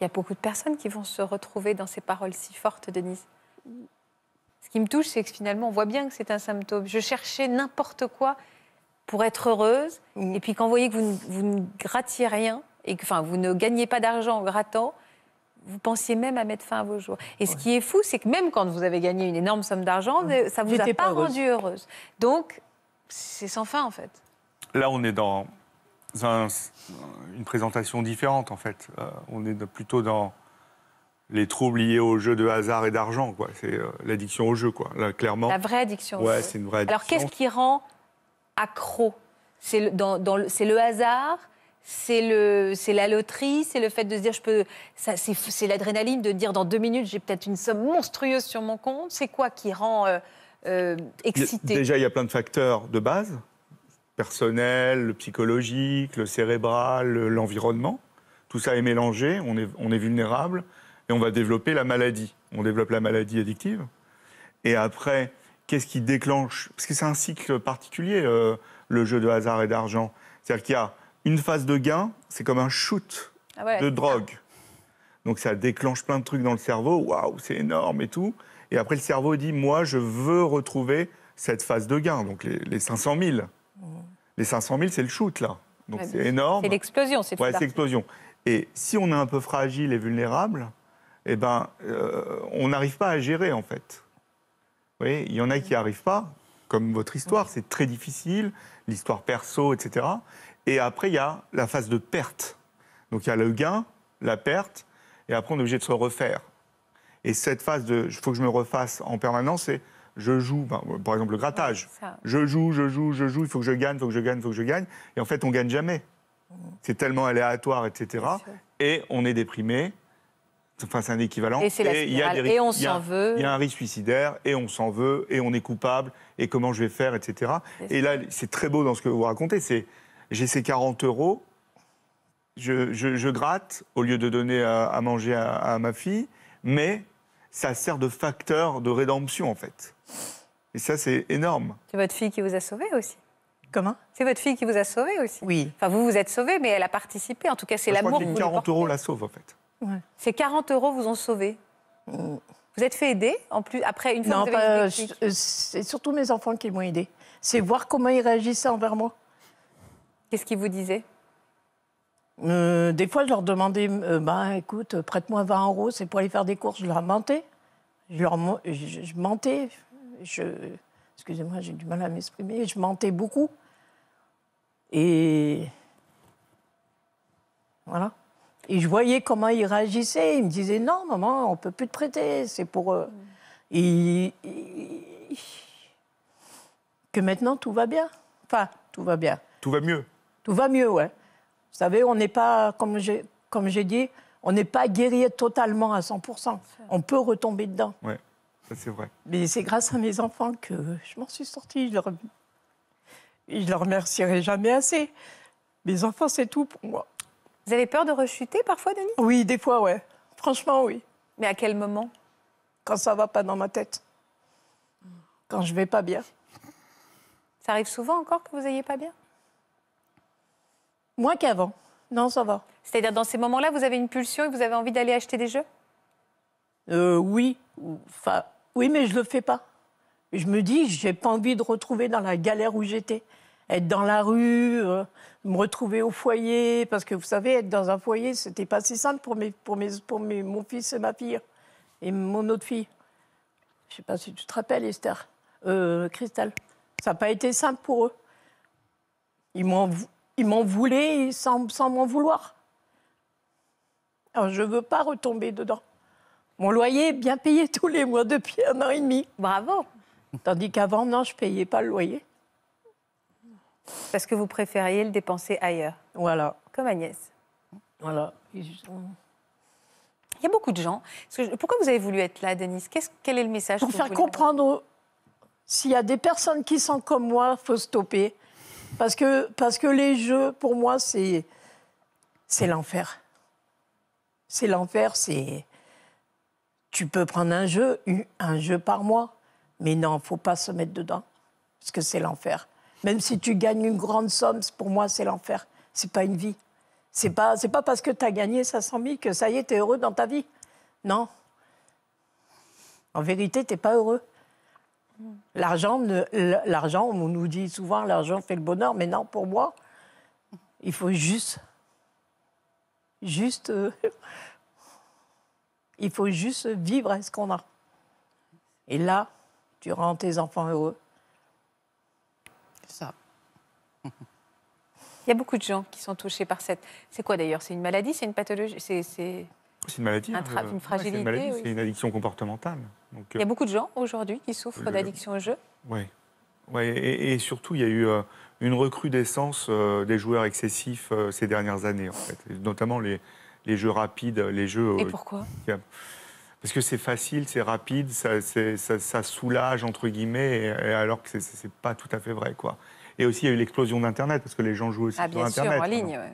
Il y a beaucoup de personnes qui vont se retrouver dans ces paroles si fortes, Denise. Ce qui me touche, c'est que finalement, on voit bien que c'est un symptôme. Je cherchais n'importe quoi pour être heureuse. Mmh. Et puis quand vous voyez que vous ne, vous ne grattiez rien, et que enfin, vous ne gagnez pas d'argent en grattant, vous pensiez même à mettre fin à vos jours. Et ouais. ce qui est fou, c'est que même quand vous avez gagné une énorme somme d'argent, ouais. ça ne vous a pas, pas rendu heureuse. Donc, c'est sans fin, en fait. Là, on est dans un, une présentation différente, en fait. Euh, on est plutôt dans les troubles liés aux jeux de hasard et d'argent, quoi. C'est euh, l'addiction au jeu, quoi. Là, clairement. La vraie addiction ouais, au jeu. C'est une vraie addiction. Alors, qu'est-ce qui rend accro ? C'est le, dans, dans le, c'est le hasard ? C'est le, c'est la loterie, c'est le fait de se dire, je peux, ça, c'est, c'est l'adrénaline de dire dans deux minutes, j'ai peut-être une somme monstrueuse sur mon compte. C'est quoi qui rend euh, euh, excité ? Déjà, il y a plein de facteurs de base, personnel, le psychologique, le cérébral, l'environnement. Tout ça est mélangé, on est, on est vulnérable et on va développer la maladie. On développe la maladie addictive. Et après, qu'est-ce qui déclenche ? Parce que c'est un cycle particulier, euh, le jeu de hasard et d'argent. C'est-à-dire qu'il y a une phase de gain, c'est comme un shoot ah ouais, de drogue. Ça. Donc ça déclenche plein de trucs dans le cerveau. Waouh, c'est énorme et tout. Et après, le cerveau dit, moi, je veux retrouver cette phase de gain. Donc les, les cinq cent mille. Mmh. Les cinq cent mille, c'est le shoot, là. Donc ouais, c'est énorme. C'est l'explosion, c'est tout. Ouais, c'est l'explosion. Et si on est un peu fragile et vulnérable, eh ben, euh, on n'arrive pas à gérer, en fait. Vous voyez, il y en a qui n'arrivent pas, comme votre histoire. Mmh. C'est très difficile, l'histoire perso, et cetera Et après, il y a la phase de perte. Donc, il y a le gain, la perte, et après, on est obligé de se refaire. Et cette phase de « il faut que je me refasse en permanence », c'est « je joue ben, », par exemple le grattage. Ouais, « Je joue, je joue, je joue, il faut que je gagne, il faut que je gagne, il faut que je gagne ». Et en fait, on ne gagne jamais. C'est tellement aléatoire, et cetera. Et on est déprimé. Enfin, c'est un équivalent. Et, et, il y a des... et on s'en veut. Il y a un risque suicidaire, et on s'en veut, et on est coupable, et comment je vais faire, et cetera. Et là, c'est très beau dans ce que vous racontez, c'est j'ai ces quarante euros, je, je, je gratte au lieu de donner à, à manger à, à ma fille, mais ça sert de facteur de rédemption, en fait. Et ça, c'est énorme. C'est votre fille qui vous a sauvé aussi. Comment ? C'est votre fille qui vous a sauvé aussi. Oui. Enfin, vous vous êtes sauvé, mais elle a participé. En tout cas, c'est l'amour que vous portez. quarante euros la sauve, en fait. Ouais. Ces quarante euros vous ont sauvé. Mmh. Vous êtes fait aider, en plus, après une fois que vous avez eu des... C'est surtout mes enfants qui m'ont aidé. C'est voir comment ils réagissaient envers moi. Qu'est-ce qu'ils vous disaient ? euh, Des fois, je leur demandais, euh, bah, écoute, prête-moi vingt euros, c'est pour aller faire des courses. Je leur mentais. Je, leur, je, je mentais. Je, excusez-moi, j'ai du mal à m'exprimer. Je mentais beaucoup. Et voilà. Et je voyais comment ils réagissaient. Ils me disaient, non, maman, on ne peut plus te prêter. C'est pour... Euh... Et, et... Que maintenant, tout va bien. Enfin, tout va bien. Tout va mieux. Tout va mieux, ouais. Vous savez, on n'est pas, comme j'ai, comme j'ai dit, on n'est pas guéri totalement à cent pour cent. On peut retomber dedans. Oui, ça c'est vrai. Mais c'est grâce à mes enfants que je m'en suis sortie. Je leur, je leur remercierai jamais assez. Mes enfants, c'est tout pour moi. Vous avez peur de rechuter parfois, Denis ? Oui, des fois, ouais. Franchement, oui. Mais à quel moment ? Quand ça va pas dans ma tête. Quand je vais pas bien. Ça arrive souvent encore que vous ayez pas bien ? Moins qu'avant. Non, ça va. C'est-à-dire, dans ces moments-là, vous avez une pulsion et vous avez envie d'aller acheter des jeux ? euh, Oui. Enfin, oui, mais je ne le fais pas. Je me dis, je n'ai pas envie de retrouver dans la galère où j'étais. être dans la rue, euh, me retrouver au foyer, parce que vous savez, être dans un foyer, c'était pas si simple pour, mes, pour, mes, pour mes, mon fils et ma fille, et mon autre fille. Je ne sais pas si tu te rappelles, Esther, euh, Christelle. Ça n'a pas été simple pour eux. Ils m'en voulaient sans, sans m'en vouloir. Alors, je ne veux pas retomber dedans. Mon loyer est bien payé tous les mois depuis un an et demi. Bravo. Tandis qu'avant, non, je ne payais pas le loyer. Parce que vous préfériez le dépenser ailleurs. Voilà. Comme Agnès. Voilà. Il y a beaucoup de gens. Pourquoi vous avez voulu être là, Denise? Qu'est-ce, Quel est le message? Pour faire comprendre, s'il y a des personnes qui sont comme moi, il faut stopper. Parce que, parce que les jeux, pour moi, c'est l'enfer. C'est l'enfer, c'est... Tu peux prendre un jeu, un jeu par mois, mais non, il ne faut pas se mettre dedans, parce que c'est l'enfer. Même si tu gagnes une grande somme, pour moi, c'est l'enfer. Ce n'est pas une vie. Ce n'est pas, c'est pas parce que tu as gagné cinq cent mille que ça y est, tu es heureux dans ta vie. Non. En vérité, tu n'es pas heureux. L'argent, on nous dit souvent, l'argent fait le bonheur, mais non, pour moi, il faut juste... Juste... Euh, il faut juste vivre avec ce qu'on a. Et là, tu rends tes enfants heureux. C'est ça. Il y a beaucoup de gens qui sont touchés par cette... C'est quoi d'ailleurs? C'est une maladie? C'est une pathologie? C'est une maladie. Un tra... euh... Une fragilité? C'est une, oui. une addiction comportementale. Donc, euh... il y a beaucoup de gens aujourd'hui qui souffrent Le... d'addiction au jeu. Oui. Ouais, et, et surtout, il y a eu euh, une recrudescence euh, des joueurs excessifs euh, ces dernières années, en fait. Et notamment les, les jeux rapides, les jeux... Euh, et pourquoi qui, parce que c'est facile, c'est rapide, ça, ça, ça soulage, entre guillemets, et, et alors que c'est pas tout à fait vrai, quoi. Et aussi, il y a eu l'explosion d'Internet, parce que les gens jouent aussi ah, sur Internet. Ah, bien sûr, en ligne, ouais.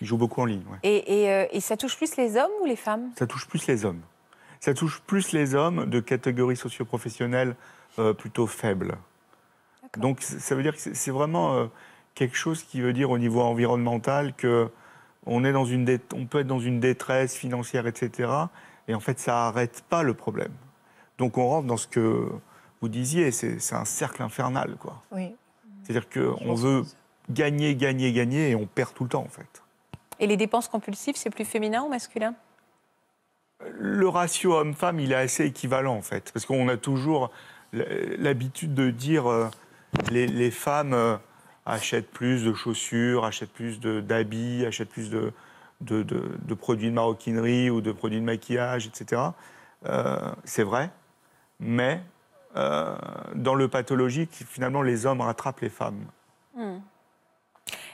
Ils jouent beaucoup en ligne, ouais. Et, et, euh, et ça touche plus les hommes ou les femmes? Ça touche plus les hommes. Ça touche plus les hommes de catégories socio-professionnelles euh, plutôt faibles. Donc, ça veut dire que c'est vraiment euh, quelque chose qui veut dire au niveau environnemental qu'on est dans une dé... on peut être dans une détresse financière, et cetera. Et en fait, ça n'arrête pas le problème. Donc, on rentre dans ce que vous disiez, c'est un cercle infernal, quoi. Oui. C'est-à-dire qu'on veut gagner, gagner, gagner, et on perd tout le temps, en fait. Et les dépenses compulsives, c'est plus féminin ou masculin? Le ratio homme-femme, il est assez équivalent, en fait. Parce qu'on a toujours l'habitude de dire... Euh, Les, les femmes euh, achètent plus de chaussures, achètent plus d'habits, achètent plus de, de, de, de produits de maroquinerie ou de produits de maquillage, et cetera. Euh, c'est vrai, mais euh, dans le pathologique, finalement, les hommes rattrapent les femmes. Mmh.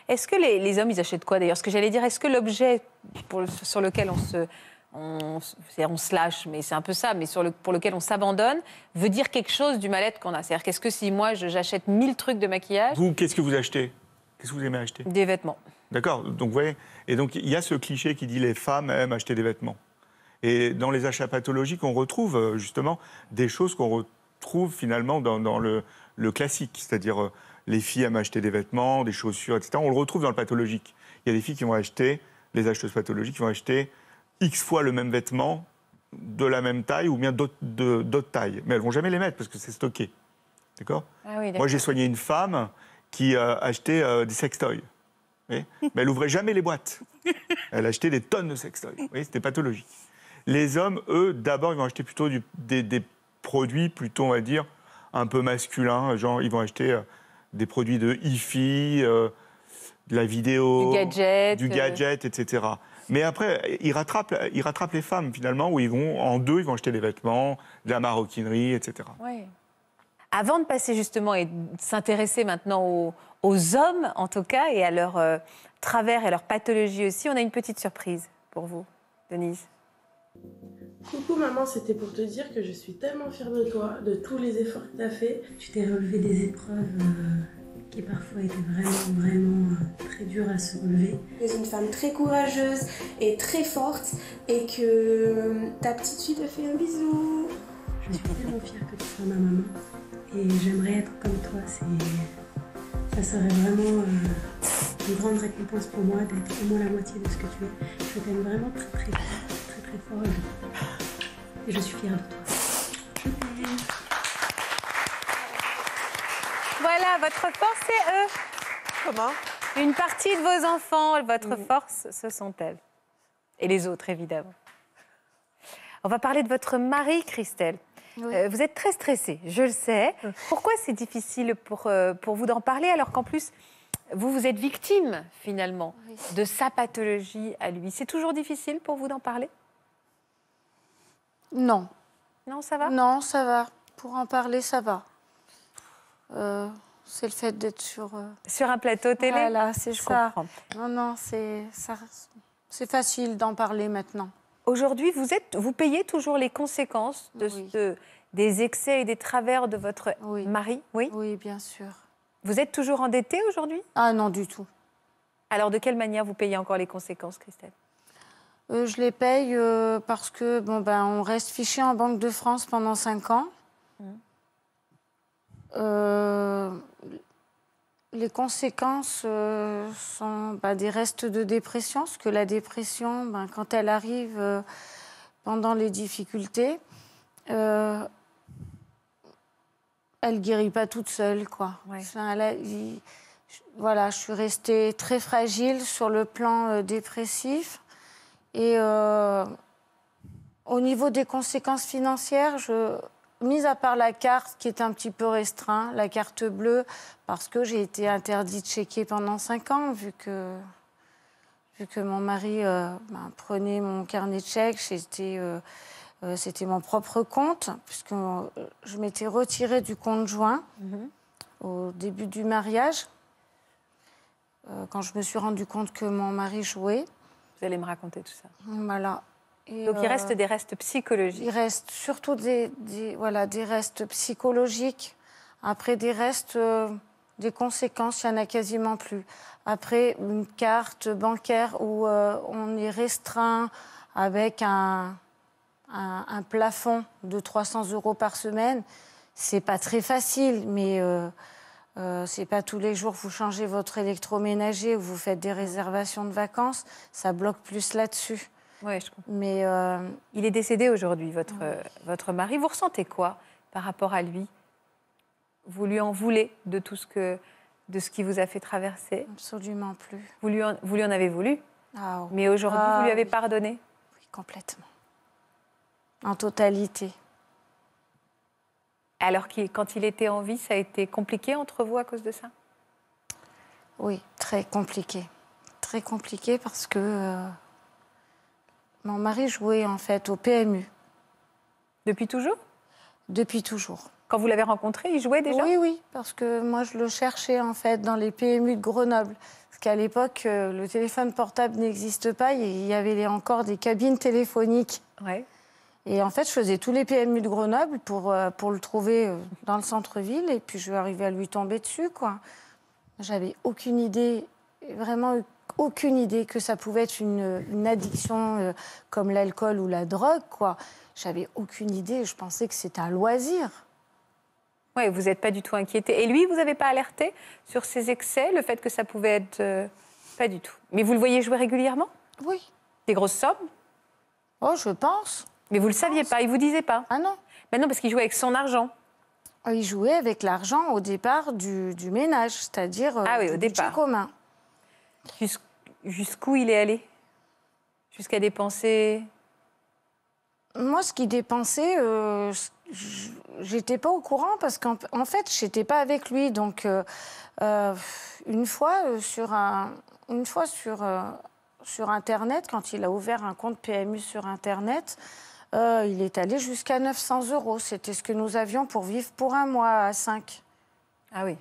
Est-ce que les, les hommes, ils achètent quoi d'ailleurs? Ce que j'allais dire, est-ce que l'objet sur lequel on se... On, on se lâche, mais c'est un peu ça, mais sur le, pour lequel on s'abandonne, veut dire quelque chose du mal-être qu'on a. C'est-à-dire qu'est-ce que si moi, j'achète mille trucs de maquillage... Vous, qu'est-ce que vous achetez? Qu'est-ce que vous aimez acheter? Des vêtements. D'accord, donc vous voyez, et donc il y a ce cliché qui dit les femmes aiment acheter des vêtements. Et dans les achats pathologiques, on retrouve justement des choses qu'on retrouve finalement dans, dans le, le classique, c'est-à-dire les filles aiment acheter des vêtements, des chaussures, et cetera. On le retrouve dans le pathologique. Il y a des filles qui vont acheter, les acheteuses pathologiques qui vont acheter X fois le même vêtement, de la même taille ou bien d'autres tailles. Mais elles ne vont jamais les mettre parce que c'est stocké. D'accord ? Ah oui, moi, j'ai soigné une femme qui euh, achetait euh, des sextoys. Mais elle n'ouvrait jamais les boîtes. Elle achetait des tonnes de sextoys. Vous voyez, c'était pathologique. Les hommes, eux, d'abord, ils vont acheter plutôt du, des, des produits, plutôt, on va dire, un peu masculins. Genre, ils vont acheter euh, des produits de hi-fi, euh, de la vidéo, du gadget, du gadget euh... et cetera. Mais après, ils rattrapent, ils rattrapent les femmes, finalement, où ils vont, en deux, ils vont acheter des vêtements, de la maroquinerie, et cetera. Oui. Avant de passer, justement, et de s'intéresser maintenant aux, aux hommes, en tout cas, et à leur euh, travers et leur pathologie aussi, on a une petite surprise pour vous, Denise. Coucou, maman, c'était pour te dire que je suis tellement fière de toi, de tous les efforts que tu as faits. Tu t'es relevé des épreuves... Euh... qui parfois était vraiment, vraiment très dur à se relever. Tu es une femme très courageuse et très forte et que ta petite fille te fait un bisou. Je suis tellement fière que tu sois ma maman et j'aimerais être comme toi. Ça serait vraiment euh, une grande récompense pour moi d'être au moins la moitié de ce que tu es. Je t'aime vraiment très, très, très, très fort et je suis fière de toi. Voilà, votre force, c'est eux. Comment ? Une partie de vos enfants, votre force, ce sont-elles. Et les autres, évidemment. On va parler de votre mari, Christelle. Oui. Euh, vous êtes très stressée, je le sais. Pourquoi c'est difficile pour, euh, pour vous d'en parler, alors qu'en plus, vous, vous êtes victime, finalement, oui. de sa pathologie à lui. C'est toujours difficile pour vous d'en parler ? Non. Non, ça va ? Non, ça va. Pour en parler, ça va. Euh, c'est le fait d'être sur... Euh... Sur un plateau télé ? Voilà, c'est ça. Comprends. Non, non, c'est ça... C'est facile d'en parler maintenant. Aujourd'hui, vous, vous payez toujours les conséquences de oui. ce, des excès et des travers de votre oui. mari, oui ? Oui, bien sûr. Vous êtes toujours endettée aujourd'hui ? Ah non, du tout. Alors, de quelle manière vous payez encore les conséquences, Christelle ? euh, Je les paye euh, parce que bon, ben, on reste fiché en Banque de France pendant cinq ans. Mmh. Euh, les conséquences euh, sont bah, des restes de dépression, parce que la dépression, bah, quand elle arrive euh, pendant les difficultés, euh, elle ne guérit pas toute seule, quoi. Ouais. Enfin, elle a, il, je, voilà, je suis restée très fragile sur le plan euh, dépressif. Et euh, au niveau des conséquences financières, je... Mis à part la carte qui est un petit peu restreinte, la carte bleue, parce que j'ai été interdite de checker pendant cinq ans, vu que, vu que mon mari euh, ben, prenait mon carnet de chèques, c'était euh, euh, mon propre compte, puisque euh, je m'étais retirée du compte joint mm-hmm. au début du mariage, euh, quand je me suis rendue compte que mon mari jouait. Vous allez me raconter tout ça. Voilà. Et donc, euh, il reste des restes psychologiques. Il reste surtout des, des, voilà, des restes psychologiques. Après, des restes, euh, des conséquences, il n'y en a quasiment plus. Après, une carte bancaire où euh, on est restreint avec un, un, un plafond de trois cents euros par semaine, c'est pas très facile, mais euh, euh, c'est pas tous les jours que vous changez votre électroménager ou vous faites des réservations de vacances. Ça bloque plus là-dessus. Oui, je comprends. Mais euh... il est décédé aujourd'hui, votre, oui. votre mari. Vous ressentez quoi par rapport à lui? Vous lui en voulez de tout ce, que, de ce qui vous a fait traverser? Absolument plus. Vous lui en, vous lui en avez voulu? Ah, oui. Mais aujourd'hui, ah, vous lui avez oui. pardonné? Oui, complètement. En totalité. Alors qu'il, quand il était en vie, ça a été compliqué entre vous à cause de ça? Oui, très compliqué. Très compliqué parce que... Euh... Mon mari jouait en fait au P M U. Depuis toujours ? Depuis toujours. Quand vous l'avez rencontré, il jouait déjà ? Oui, oui, parce que moi je le cherchais en fait dans les P M U de Grenoble. Parce qu'à l'époque, le téléphone portable n'existe pas, il y avait encore des cabines téléphoniques. Ouais. Et en fait, je faisais tous les P M U de Grenoble pour, pour le trouver dans le centre-ville et puis je vais arriver à lui tomber dessus, quoi. J'avais aucune idée, vraiment aucune idée que ça pouvait être une, une addiction euh, comme l'alcool ou la drogue, quoi. J'avais aucune idée, je pensais que c'était un loisir. Oui, vous n'êtes pas du tout inquiétée. Et lui, vous n'avez pas alerté sur ses excès, le fait que ça pouvait être... Euh, pas du tout. Mais vous le voyez jouer régulièrement ? Oui. Des grosses sommes ? Oh, je pense. Mais vous ne le saviez pas, il ne vous disait pas ? Ah non. Maintenant, parce qu'il jouait avec son argent. Il jouait avec l'argent au départ du, du ménage, c'est-à-dire euh, ah oui, au départ. Budget commun. Jusqu'où il est allé? Jusqu'à dépenser? Moi, ce qu'il dépensait, euh, j'étais pas au courant parce qu'en en fait, j'étais pas avec lui. Donc, euh, euh, une fois, euh, sur, un, une fois sur, euh, sur Internet, quand il a ouvert un compte P M U sur Internet, euh, il est allé jusqu'à neuf cents euros. C'était ce que nous avions pour vivre pour un mois à cinq. Ah oui.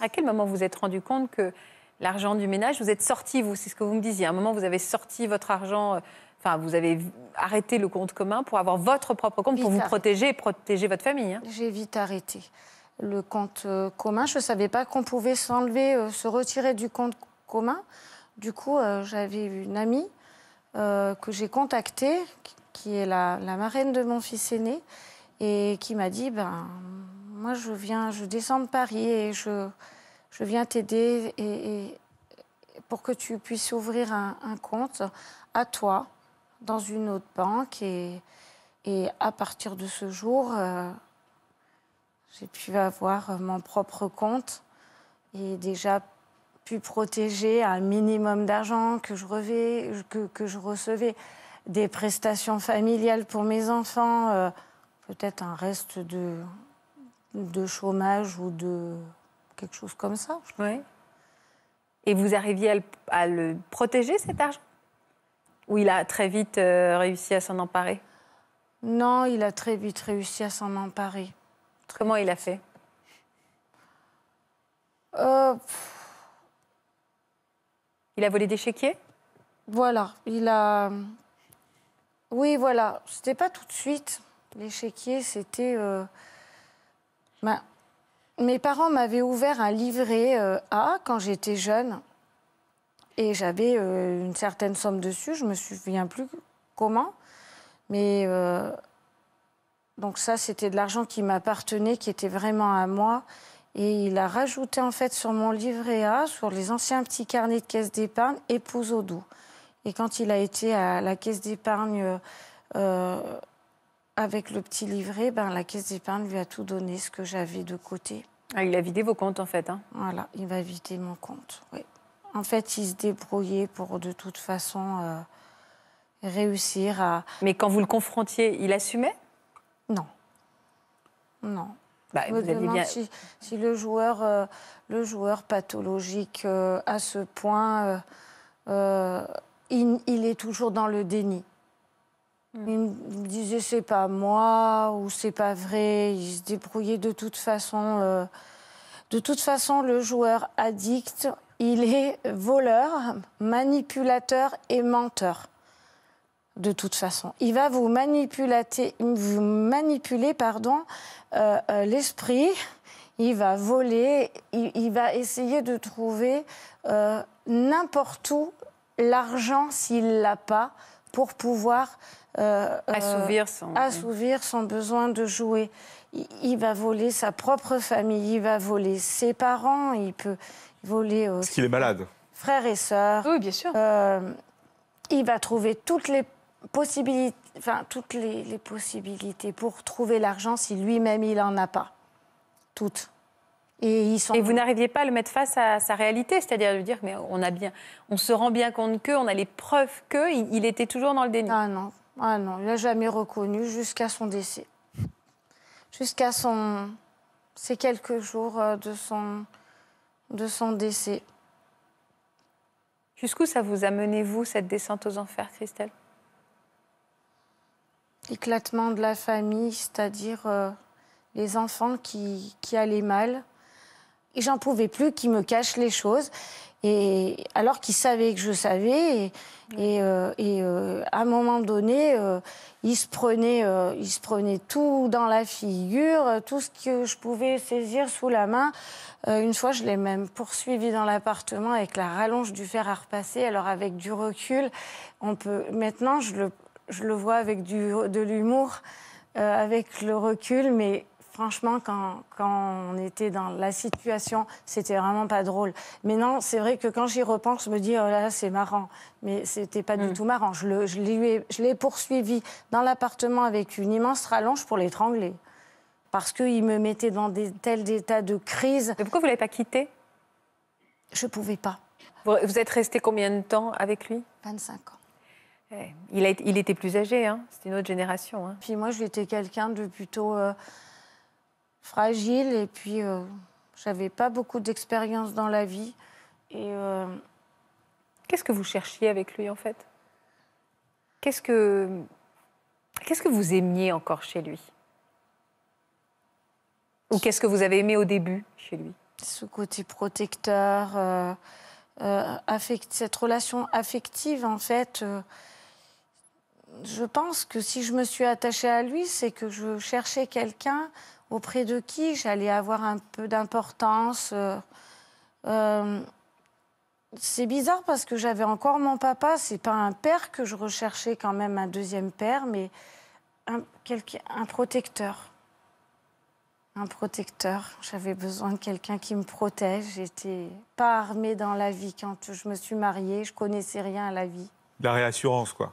À quel moment vous vous êtes rendu compte que l'argent du ménage, vous êtes sorti, vous, c'est ce que vous me disiez, à un moment vous avez sorti votre argent, euh, enfin vous avez arrêté le compte commun pour avoir votre propre compte, vite pour vous arrêté. protéger et protéger votre famille. Hein. J'ai vite arrêté le compte euh, commun. Je ne savais pas qu'on pouvait s'enlever, euh, se retirer du compte commun. Du coup, euh, j'avais une amie euh, que j'ai contactée, qui est la, la marraine de mon fils aîné, et qui m'a dit... ben moi, je viens, je descends de Paris et je, je viens t'aider et, et pour que tu puisses ouvrir un, un compte à toi dans une autre banque. Et, et à partir de ce jour, euh, j'ai pu avoir mon propre compte. Et et déjà pu protéger un minimum d'argent que je revais, que, que je recevais, des prestations familiales pour mes enfants, euh, peut-être un reste de, de chômage ou de quelque chose comme ça. Oui. Et vous arriviez à le, à le protéger, cet argent? Ou il a très vite euh, réussi à s'en emparer? Non, il a très vite réussi à s'en emparer. Comment il a fait? euh, Il a volé des chéquiers? Voilà, il a... Oui, voilà, c'était pas tout de suite. Les chéquiers, c'était... Euh... Ben, mes parents m'avaient ouvert un livret euh, A quand j'étais jeune. Et j'avais euh, une certaine somme dessus, je me souviens plus comment. Mais euh, donc ça, c'était de l'argent qui m'appartenait, qui était vraiment à moi. Et il a rajouté en fait sur mon livret A, sur les anciens petits carnets de caisse d'épargne, épouse au doux. Et quand il a été à la caisse d'épargne euh, avec le petit livret, ben, la caisse d'épargne lui a tout donné, ce que j'avais de côté. Ah, il a vidé vos comptes en fait, hein. Voilà, il va vider mon compte, oui. En fait, il se débrouillait pour de toute façon... Euh, réussir à... Mais quand vous le confrontiez, il assumait? Non. Non. Bah, je me demande bien... si, si le joueur, euh, le joueur pathologique, euh, à ce point, euh, euh, il, il est toujours dans le déni. Mmh. Il me disait, c'est pas moi, ou c'est pas vrai. Il se débrouillait de toute façon. Euh... De toute façon, le joueur addict, il est voleur, manipulateur et menteur. De toute façon, il va vous manipuler, vous manipuler pardon, euh, euh, l'esprit, il va voler, il, il va essayer de trouver euh, n'importe où l'argent s'il ne l'a pas pour pouvoir euh, assouvir, son... assouvir son besoin de jouer. Il, il va voler sa propre famille, il va voler ses parents, il peut voler... Parce qu'il est malade. Frères et sœurs. Oui, bien sûr. Euh, il va trouver toutes les... Possibilité, enfin, toutes les, les possibilités pour trouver l'argent si lui-même, il n'en a pas. Toutes. Et, ils sont... Et vous n'arriviez pas à le mettre face à sa réalité, c'est-à-dire à lui dire, mais on, a bien, on se rend bien compte que, on a les preuves que, il, il était toujours dans le déni. Ah non, ah non, il n'a jamais reconnu jusqu'à son décès. Jusqu'à son... ces quelques jours de son, de son décès. Jusqu'où ça vous a mené, vous, cette descente aux enfers, Christelle? Éclatement de la famille, c'est-à-dire euh, les enfants qui, qui allaient mal. Et j'en pouvais plus qu'ils me cachent les choses, et, alors qu'ils savaient que je savais. Et, et, euh, et euh, à un moment donné, euh, ils se prenaient, euh, ils se prenaient tout dans la figure, tout ce que je pouvais saisir sous la main. Euh, une fois, je l'ai même poursuivi dans l'appartement avec la rallonge du fer à repasser. Alors avec du recul, on peut maintenant je le Je le vois avec du, de l'humour, euh, avec le recul, mais franchement, quand, quand on était dans la situation, c'était vraiment pas drôle. Mais non, c'est vrai que quand j'y repense, je me dis, oh là là, c'est marrant. Mais c'était pas mmh. du tout marrant. Je le, je l'ai, je l'ai poursuivi dans l'appartement avec une immense rallonge pour l'étrangler. Parce qu'il me mettait dans des tels états de crise. Mais pourquoi vous l'avez pas quitté? Je pouvais pas. Vous, vous êtes resté combien de temps avec lui? vingt-cinq ans. Il, a, il était plus âgé, hein. C'était une autre génération. Hein. Puis moi, j'étais quelqu'un de plutôt euh, fragile et puis euh, j'avais pas beaucoup d'expérience dans la vie. Et euh... qu'est-ce que vous cherchiez avec lui en fait? Qu'est-ce que qu'est-ce que vous aimiez encore chez lui? Ou qu'est-ce que vous avez aimé au début chez lui? Ce côté protecteur, euh, euh, affect... cette relation affective en fait. Euh... Je pense que si je me suis attachée à lui, c'est que je cherchais quelqu'un auprès de qui j'allais avoir un peu d'importance. Euh, euh, c'est bizarre parce que j'avais encore mon papa. C'est pas un père que je recherchais, quand même un deuxième père, mais un, un protecteur. Un protecteur. J'avais besoin de quelqu'un qui me protège. J'étais pas armée dans la vie quand je me suis mariée. Je connaissais rien à la vie. La réassurance, quoi.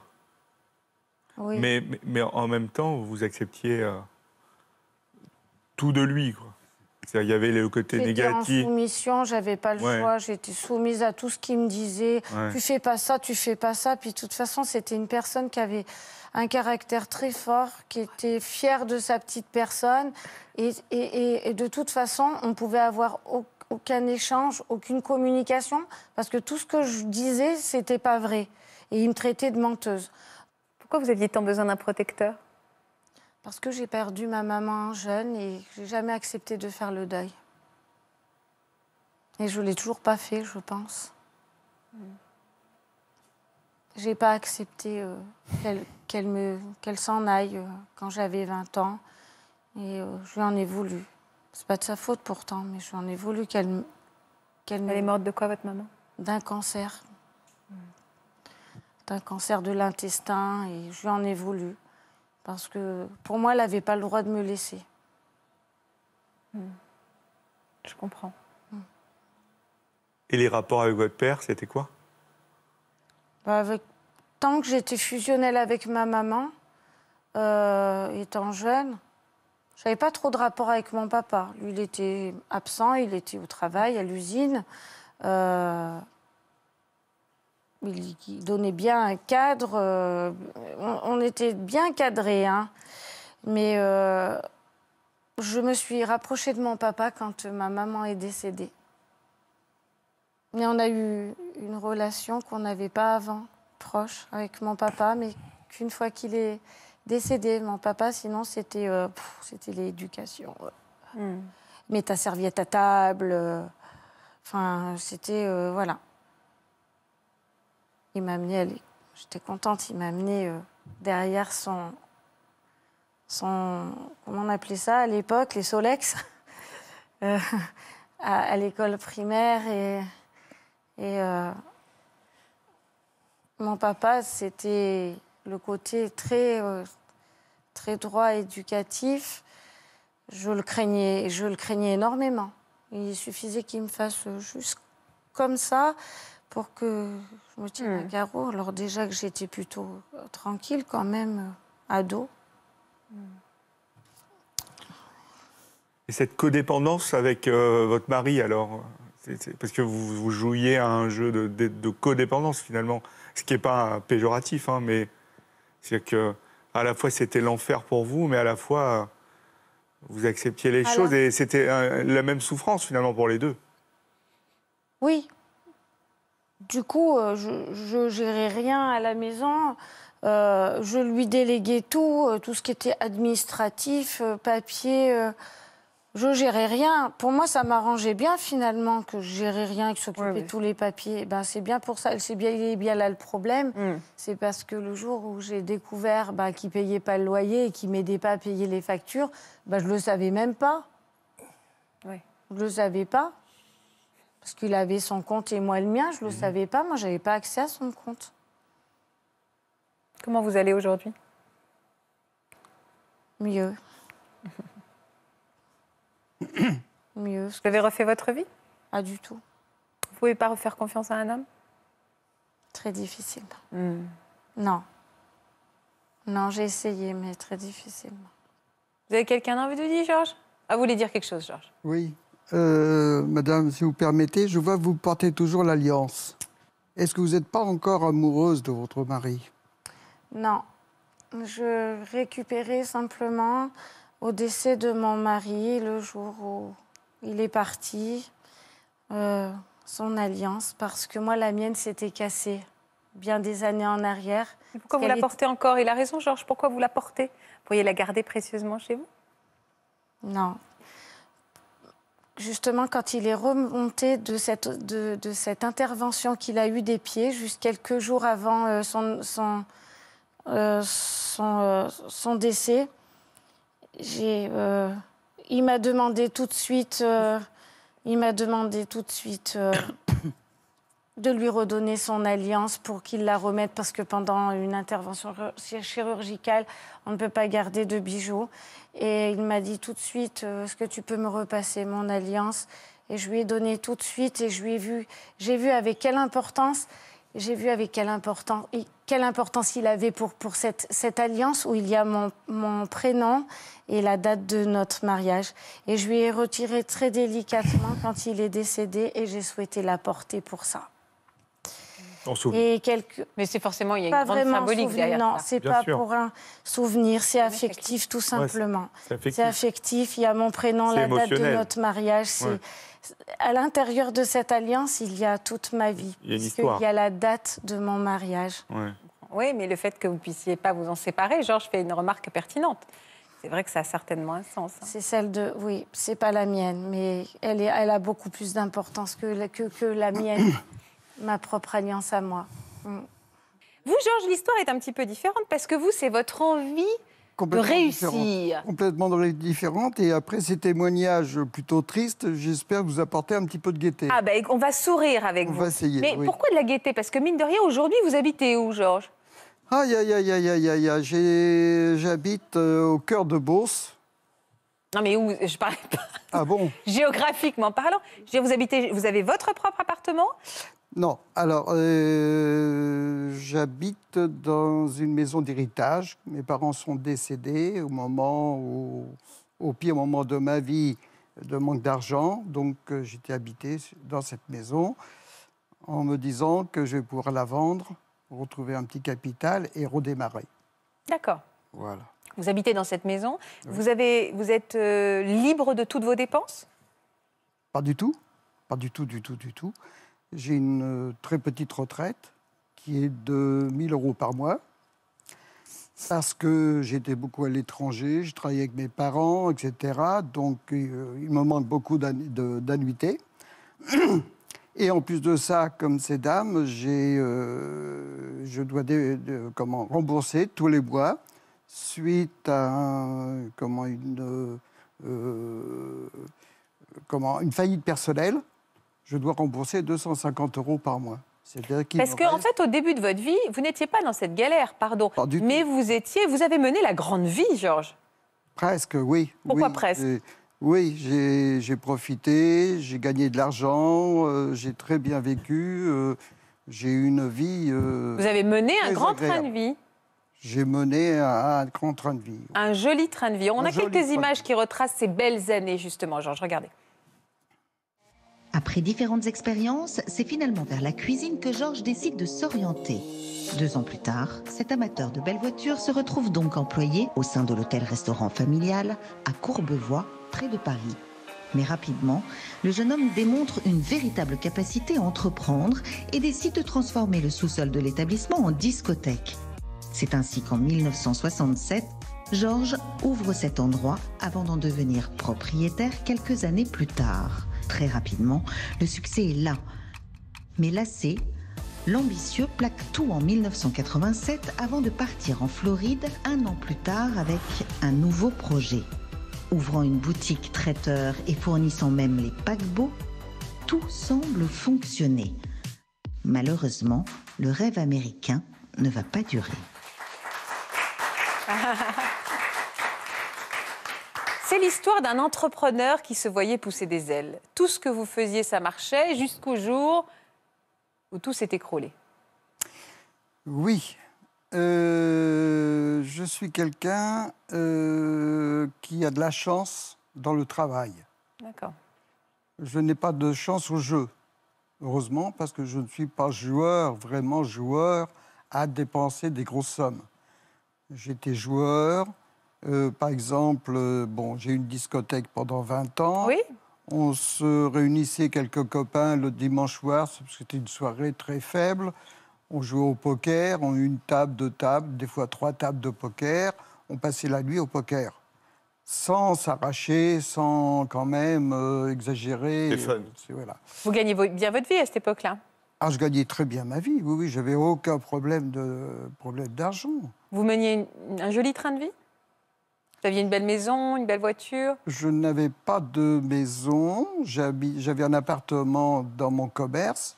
Oui. Mais, mais, mais en même temps, vous acceptiez euh, tout de lui, quoi. C'est-à-dire, il y avait le côté négatif. J'étais en soumission, j'avais pas le ouais. choix, j'étais soumise à tout ce qu'il me disait. Ouais. Tu fais pas ça, tu fais pas ça. Puis de toute façon, c'était une personne qui avait un caractère très fort, qui était fière de sa petite personne. Et, et, et, et de toute façon, on pouvait avoir aucun échange, aucune communication, parce que tout ce que je disais, c'était pas vrai. Et il me traitait de menteuse. Pourquoi vous aviez tant besoin d'un protecteur ? Parce que j'ai perdu ma maman jeune et je n'ai jamais accepté de faire le deuil. Et je ne l'ai toujours pas fait, je pense. Mm. Je n'ai pas accepté euh, qu'elle qu'elle me, qu'elle s'en aille euh, quand j'avais vingt ans. Et euh, je lui en ai voulu. C'est pas de sa faute pourtant, mais je lui en ai voulu qu'elle... qu'elle me... Elle est morte de quoi, votre maman ? D'un cancer. Mm. D'un cancer de l'intestin et je lui en ai voulu. Parce que, pour moi, elle n'avait pas le droit de me laisser. Mmh. Je comprends. Mmh. Et les rapports avec votre père, c'était quoi ? Bah avec... Tant que j'étais fusionnelle avec ma maman, euh, étant jeune, je n'avais pas trop de rapport avec mon papa. Lui, il était absent, il était au travail, à l'usine. Euh... Il donnait bien un cadre. Euh, on, on était bien cadrés. Hein. Mais euh, je me suis rapprochée de mon papa quand ma maman est décédée. Mais on a eu une relation qu'on n'avait pas avant, proche, avec mon papa. Mais qu'une fois qu'il est décédé, mon papa, sinon, c'était euh, c'était l'éducation. Mm. Mets ta serviette à table. Euh, enfin, c'était... Euh, voilà. Il m'a amené, j'étais contente, il m'a amené euh, derrière son, son... Comment on appelait ça à l'époque? Les Solex euh, à, à l'école primaire. Et, et euh, mon papa, c'était le côté très, euh, très droit éducatif. Je le craignais, je le craignais énormément. Il suffisait qu'il me fasse juste comme ça... pour que je me tienne à carreau. Alors déjà que j'étais plutôt tranquille quand même, ado. Et cette codépendance avec euh, votre mari, alors c'est, c'est parce que vous, vous jouiez à un jeu de, de, de codépendance finalement, ce qui n'est pas péjoratif, hein, mais c'est que à la fois c'était l'enfer pour vous, mais à la fois vous acceptiez les alors... choses et c'était euh, la même souffrance finalement pour les deux. Oui. Du coup, je ne gérais rien à la maison. Euh, je lui déléguais tout, tout ce qui était administratif, papier. Euh, je ne gérais rien. Pour moi, ça m'arrangeait bien, finalement, que je ne gérais rien, que je s'occupais ouais, mais... tous les papiers. Ben, c'est bien pour ça. C'est bien, il est bien là, le problème. Mm. C'est parce que le jour où j'ai découvert ben, qu'il ne payait pas le loyer et qu'il ne m'aidait pas à payer les factures, ben, je ne le savais même pas. Oui. Je ne le savais pas. Parce qu'il avait son compte et moi le mien, je ne le mmh. savais pas. Moi, je n'avais pas accès à son compte. Comment vous allez aujourd'hui ? Mieux. Mieux. Vous avez refait votre vie ? Ah, du tout. Vous ne pouvez pas refaire confiance à un homme ? Très difficile. Mmh. Non. Non, j'ai essayé, mais très difficilement. Vous avez quelqu'un envie de dire, Georges ? Ah, vous voulez dire quelque chose, Georges ? Oui. Euh, madame, si vous permettez, je vois que vous portez toujours l'alliance. Est-ce que vous n'êtes pas encore amoureuse de votre mari ? Non. Je récupérais simplement au décès de mon mari, le jour où il est parti, euh, son alliance, parce que moi, la mienne s'était cassée bien des années en arrière. Et pourquoi vous la portez encore ? Il a raison, Georges, pourquoi vous la portez ? Vous pourriez la garder précieusement chez vous ? Non. Justement, quand il est remonté de cette, de, de cette intervention qu'il a eue des pieds, juste quelques jours avant euh, son, son, euh, son, euh, son décès, j'ai, euh, il m'a demandé tout de suite, euh, il m'a demandé tout de, suite euh, de lui redonner son alliance pour qu'il la remette, parce que pendant une intervention chirurgicale, on ne peut pas garder de bijoux. Et il m'a dit tout de suite, euh, est-ce que tu peux me repasser mon alliance? Et je lui ai donné tout de suite et je lui ai vu, j'ai vu avec quelle importance, j'ai vu avec quelle importance, quelle importance il avait pour, pour cette, cette alliance où il y a mon, mon prénom et la date de notre mariage. Et je lui ai retiré très délicatement quand il est décédé et j'ai souhaité la porter pour ça. Et quelques... Mais c'est forcément, il y a pas une grande symbolique souvenir, derrière non, ça. C'est pas sûr. Pour un souvenir, c'est affectif tout simplement. Ouais, c'est affectif. affectif, il y a mon prénom, la émotionnel. date de notre mariage. Ouais. À l'intérieur de cette alliance, il y a toute ma vie. Il y a une histoire. Il y a la date de mon mariage. Ouais. Oui, mais le fait que vous ne puissiez pas vous en séparer, Georges fait une remarque pertinente. C'est vrai que ça a certainement un sens. Hein. C'est celle de... Oui, c'est pas la mienne, mais elle, est, elle a beaucoup plus d'importance que, que, que la mienne. Ma propre alliance à moi. Mm. Vous, Georges, l'histoire est un petit peu différente parce que vous, c'est votre envie de réussir. Différente. Complètement différente. Et après ces témoignages plutôt tristes, j'espère vous apporter un petit peu de gaieté. Ah ben, bah, on va sourire avec on vous. On va essayer. Mais oui. Pourquoi de la gaieté? Parce que mine de rien, aujourd'hui, vous habitez où, Georges? Aïe, aïe, aïe, aïe, aïe, aïe. J'habite euh, au cœur de Beauce. Non, mais où, je parlais pas. Ah bon? Géographiquement parlant, vous habitez, vous avez votre propre appartement? Non, alors, euh, j'habite dans une maison d'héritage. Mes parents sont décédés au moment où, au pire moment de ma vie, de manque d'argent. Donc, euh, j'étais habité dans cette maison en me disant que je vais pouvoir la vendre, retrouver un petit capital et redémarrer. D'accord. Voilà. Vous habitez dans cette maison. Oui. Vous avez, vous êtes euh, libre de toutes vos dépenses? Pas du tout. Pas du tout, du tout, du tout. J'ai une très petite retraite qui est de mille euros par mois parce que j'étais beaucoup à l'étranger, je travaillais avec mes parents, et cetera. Donc, euh, il me manque beaucoup d'annuités. Et en plus de ça, comme ces dames, j'ai, euh, je dois dé, euh, comment, rembourser tous les mois suite à un, comment, une, euh, comment, une faillite personnelle. Je dois rembourser deux cent cinquante euros par mois. Qu Parce qu'en en fait, au début de votre vie, vous n'étiez pas dans cette galère, pardon. Pas du mais tout. vous étiez, vous avez mené la grande vie, Georges. Presque, oui. Pourquoi oui, presque? Oui, j'ai profité, j'ai gagné de l'argent, euh, j'ai très bien vécu, euh, j'ai eu une vie... Euh, vous avez mené un grand agréable. train de vie. J'ai mené un, un grand train de vie. Oui. Un joli train de vie. On un a quelques images qui retracent ces belles années, justement, Georges. Regardez. Après différentes expériences, c'est finalement vers la cuisine que Georges décide de s'orienter. Deux ans plus tard, cet amateur de belles voitures se retrouve donc employé au sein de l'hôtel-restaurant familial à Courbevoie, près de Paris. Mais rapidement, le jeune homme démontre une véritable capacité à entreprendre et décide de transformer le sous-sol de l'établissement en discothèque. C'est ainsi qu'en mille neuf cent soixante-sept, Georges ouvre cet endroit avant d'en devenir propriétaire quelques années plus tard. Très rapidement, le succès est là. Mais lassé, l'ambitieux plaque tout en mille neuf cent quatre-vingt-sept avant de partir en Floride un an plus tard avec un nouveau projet. Ouvrant une boutique traiteur et fournissant même les paquebots, tout semble fonctionner. Malheureusement, le rêve américain ne va pas durer. C'est l'histoire d'un entrepreneur qui se voyait pousser des ailes. Tout ce que vous faisiez, ça marchait, jusqu'au jour où tout s'est écroulé. Oui. Euh, je suis quelqu'un euh, qui a de la chance dans le travail. D'accord. Je n'ai pas de chance au jeu, heureusement, parce que je ne suis pas joueur, vraiment joueur, à dépenser des grosses sommes. J'étais joueur... Euh, par exemple, euh, bon, j'ai eu une discothèque pendant vingt ans. Oui. On se réunissait quelques copains le dimanche soir, parce que c'était une soirée très faible. On jouait au poker, on a eu une table, deux tables, des fois trois tables de poker. On passait la nuit au poker, sans s'arracher, sans quand même euh, exagérer. C'est fun. Voilà. Vous gagnez bien votre vie à cette époque-là? Ah, je gagnais très bien ma vie, oui, oui, j'avais aucun problème de, problème d'argent. Vous meniez une, un joli train de vie? Vous aviez une belle maison, une belle voiture? Je n'avais pas de maison. J'avais un appartement dans mon commerce.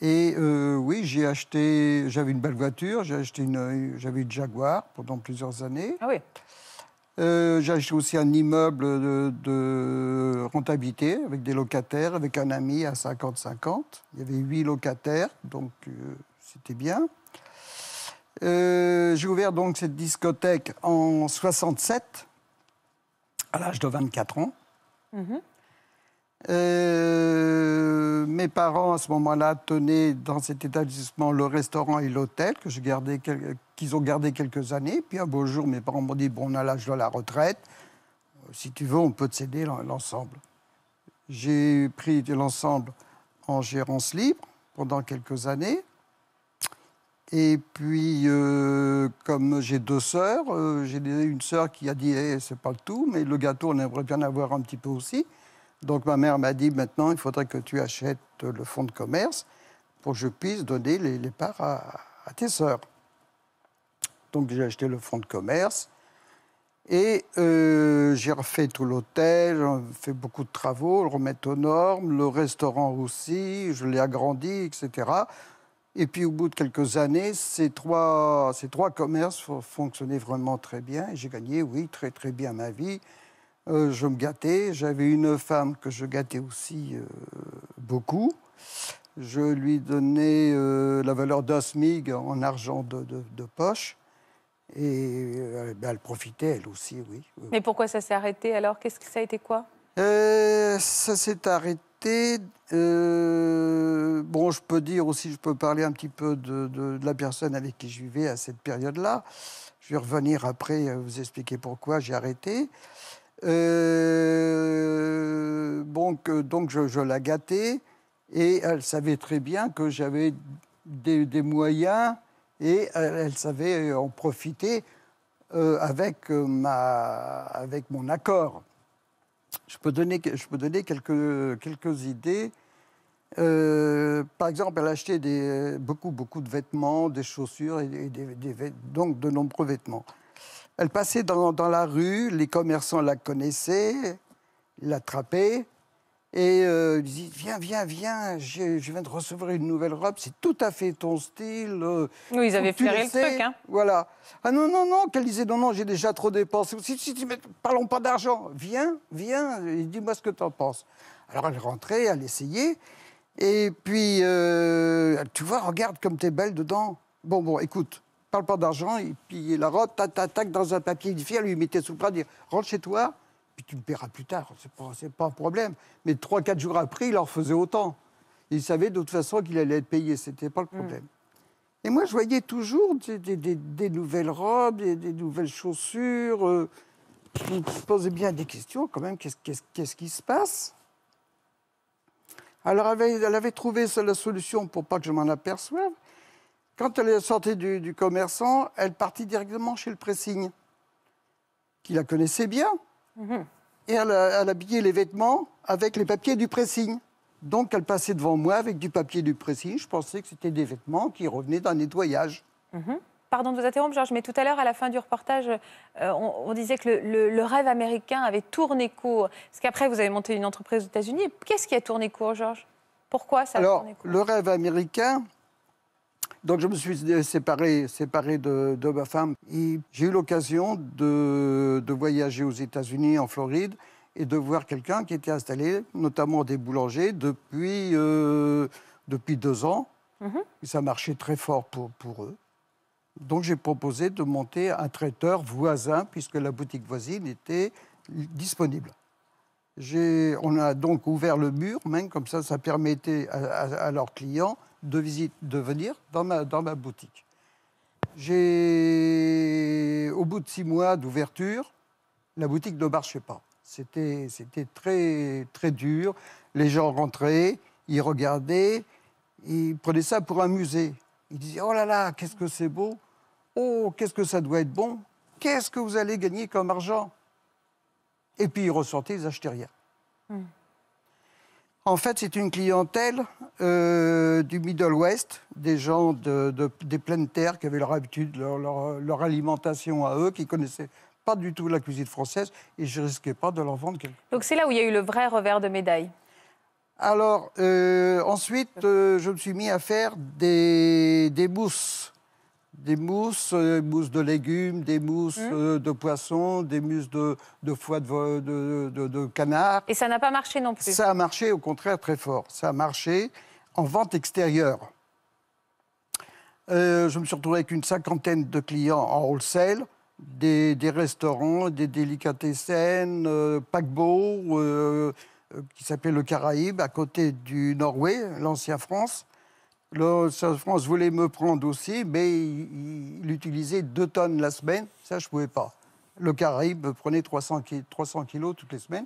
Et euh, oui, j'ai acheté... J'avais une belle voiture. J'ai acheté une... J'avais une Jaguar pendant plusieurs années. Ah oui. Euh, j'ai acheté aussi un immeuble de, de rentabilité avec des locataires, avec un ami à cinquante cinquante. Il y avait huit locataires, donc euh, c'était bien. Euh, j'ai ouvert donc cette discothèque en soixante-sept, à l'âge de vingt-quatre ans. Mmh. Euh, mes parents, à ce moment-là, tenaient dans cet établissement le restaurant et l'hôtel que je gardais, qu'ils ont gardé quelques années. Puis un beau jour, mes parents m'ont dit « Bon, on a l'âge de la retraite. Si tu veux, on peut te céder l'ensemble. » J'ai pris de l'ensemble en gérance libre pendant quelques années. Et puis, euh, comme j'ai deux sœurs, euh, j'ai une sœur qui a dit hey, « c'est pas le tout, mais le gâteau, on aimerait bien avoir un petit peu aussi. » Donc ma mère m'a dit « maintenant, il faudrait que tu achètes le fonds de commerce pour que je puisse donner les, les parts à, à tes sœurs. » Donc j'ai acheté le fonds de commerce et euh, j'ai refait tout l'hôtel, j'ai fait beaucoup de travaux, le remettre aux normes, le restaurant aussi, je l'ai agrandi, et cetera. Et puis au bout de quelques années, ces trois, ces trois commerces fonctionnaient vraiment très bien. J'ai gagné, oui, très très bien ma vie. Euh, je me gâtais, j'avais une femme que je gâtais aussi euh, beaucoup. Je lui donnais euh, la valeur d'un SMIG en argent de, de, de poche. Et euh, elle profitait, elle aussi, oui. Mais pourquoi ça s'est arrêté alors? Qu'est-ce que ça a été quoi? euh, Ça s'est arrêté... Euh, bon, je peux dire aussi, je peux parler un petit peu de, de, de la personne avec qui je vivais à cette période-là. Je vais revenir après, vous expliquer pourquoi j'ai arrêté. Euh, donc, donc je, je la gâtais et elle savait très bien que j'avais des, des moyens et elle, elle savait en profiter euh, avec, ma, avec mon accord. Je peux donner, je peux donner quelques, quelques idées. Euh, par exemple, elle achetait des, beaucoup, beaucoup de vêtements, des chaussures, et des, des, des, donc de nombreux vêtements. Elle passait dans, dans la rue, les commerçants la connaissaient, l'attrapaient et euh, ils disaient « Viens, viens, viens, je, je viens de recevoir une nouvelle robe, c'est tout à fait ton style. Euh, » Oui, ils avaient flairé le truc, hein. Voilà. Ah non, non, non, qu'elle disait « Non, non, j'ai déjà trop dépensé. »« Si, si, si, mais parlons pas d'argent. Viens, viens, et dis-moi ce que t'en penses. » Alors elle rentrait, elle essayait et puis euh, « Tu vois, regarde comme t'es belle dedans. » Bon, bon, écoute. Parle pas d'argent, et puis la robe, tac, tac, tac, dans un papier difficile, elle lui mettait sous le bras, dire rentre chez toi, puis tu me paieras plus tard, c'est pas, pas un problème. Mais trois, quatre jours après, il en faisait autant. Il savait de toute façon qu'il allait être payé, c'était pas le problème. Mmh. Et moi, je voyais toujours des, des, des, des nouvelles robes, des, des nouvelles chaussures. Euh, je me posais bien des questions, quand même, qu'est-ce qu'est-ce, qu'est-ce qui se passe? Alors, elle avait, elle avait trouvé la solution pour pas que je m'en aperçoive. Quand elle est sortie du, du commerçant, elle partit directement chez le pressing, qui la connaissait bien. Mmh. Et elle, elle habillait les vêtements avec les papiers du pressing. Donc, elle passait devant moi avec du papier du pressing. Je pensais que c'était des vêtements qui revenaient d'un nettoyage. Mmh. Pardon de vous interrompre, Georges, mais tout à l'heure, à la fin du reportage, euh, on, on disait que le, le, le rêve américain avait tourné court. Parce qu'après, vous avez monté une entreprise aux États-Unis. Qu'est-ce qui a tourné court, Georges? Pourquoi ça a Alors, tourné court? Le rêve américain... Donc je me suis séparé, séparé de, de ma femme. J'ai eu l'occasion de, de voyager aux États-Unis, en Floride, et de voir quelqu'un qui était installé, notamment des boulangers, depuis, euh, depuis deux ans. Mm-hmm. Et ça marchait très fort pour, pour eux. Donc j'ai proposé de monter un traiteur voisin, puisque la boutique voisine était disponible. On a donc ouvert le mur, même comme ça, ça permettait à, à, à leurs clients... de visite, de venir dans ma, dans ma boutique. J'ai, au bout de six mois d'ouverture, la boutique ne marchait pas. C'était très, très dur. Les gens rentraient, ils regardaient, ils prenaient ça pour un musée. Ils disaient « Oh là là, qu'est-ce que c'est beau! Oh, qu'est-ce que ça doit être bon! Qu'est-ce que vous allez gagner comme argent ?» Et puis ils ressortaient, ils n'achetaient rien. Mmh. En fait, c'est une clientèle euh, du Middle West, des gens de, de, des pleines terres qui avaient leur habitude, leur, leur, leur alimentation à eux, qui ne connaissaient pas du tout la cuisine française et je ne risquais pas de leur vendre quelque chose. Donc c'est là où il y a eu le vrai revers de médaille. Alors, euh, ensuite, euh, je me suis mis à faire des, des mousses. Des mousses, euh, mousses de légumes, des mousses mmh. euh, de poissons, des mousses de, de foie de, de, de, de canard. Et ça n'a pas marché non plus? Ça a marché, au contraire, très fort. Ça a marché en vente extérieure. Euh, je me suis retrouvé avec une cinquantaine de clients en wholesale, des, des restaurants, des délicatessen, euh, paquebots, euh, qui s'appelait le Caraïbe, à côté du Norway, l'ancien France. L'ancien France voulait me prendre aussi, mais il, il utilisait deux tonnes la semaine. Ça, je ne pouvais pas. Le Caraïbe prenait trois cents kilos toutes les semaines.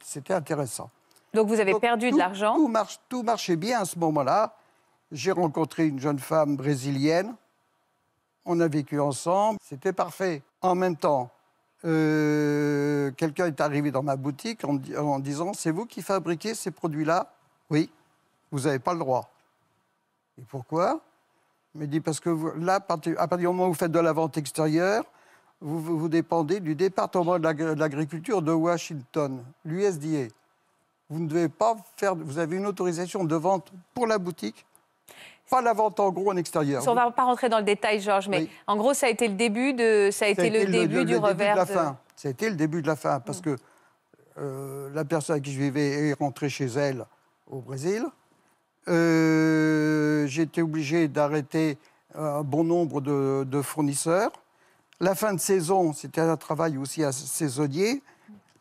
C'était intéressant. Donc, vous avez Donc, perdu tout, de l'argent. Tout, marche, tout marchait bien à ce moment-là. J'ai rencontré une jeune femme brésilienne. On a vécu ensemble. C'était parfait. En même temps, Euh, quelqu'un est arrivé dans ma boutique en, en disant « C'est vous qui fabriquez ces produits-là ?»« Oui, vous n'avez pas le droit. » Et pourquoi ? Il me dit « Parce que vous, là, à partir du moment où vous faites de la vente extérieure, vous, vous, vous dépendez du département de l'agriculture de Washington, l'U S D A. Vous ne devez pas faire... Vous avez une autorisation de vente pour la boutique. » Pas la vente en gros en extérieur. On ne va pas rentrer dans le détail, Georges, mais oui. En gros, ça a été le début de, ça a été, ça a été le, le début le, du le revers. Début de la de... fin. Ça a été le début de la fin, parce mmh. que euh, la personne à qui je vivais est rentrée chez elle au Brésil. Euh, J'étais obligé d'arrêter un bon nombre de, de fournisseurs. La fin de saison, c'était un travail aussi à saisonnier.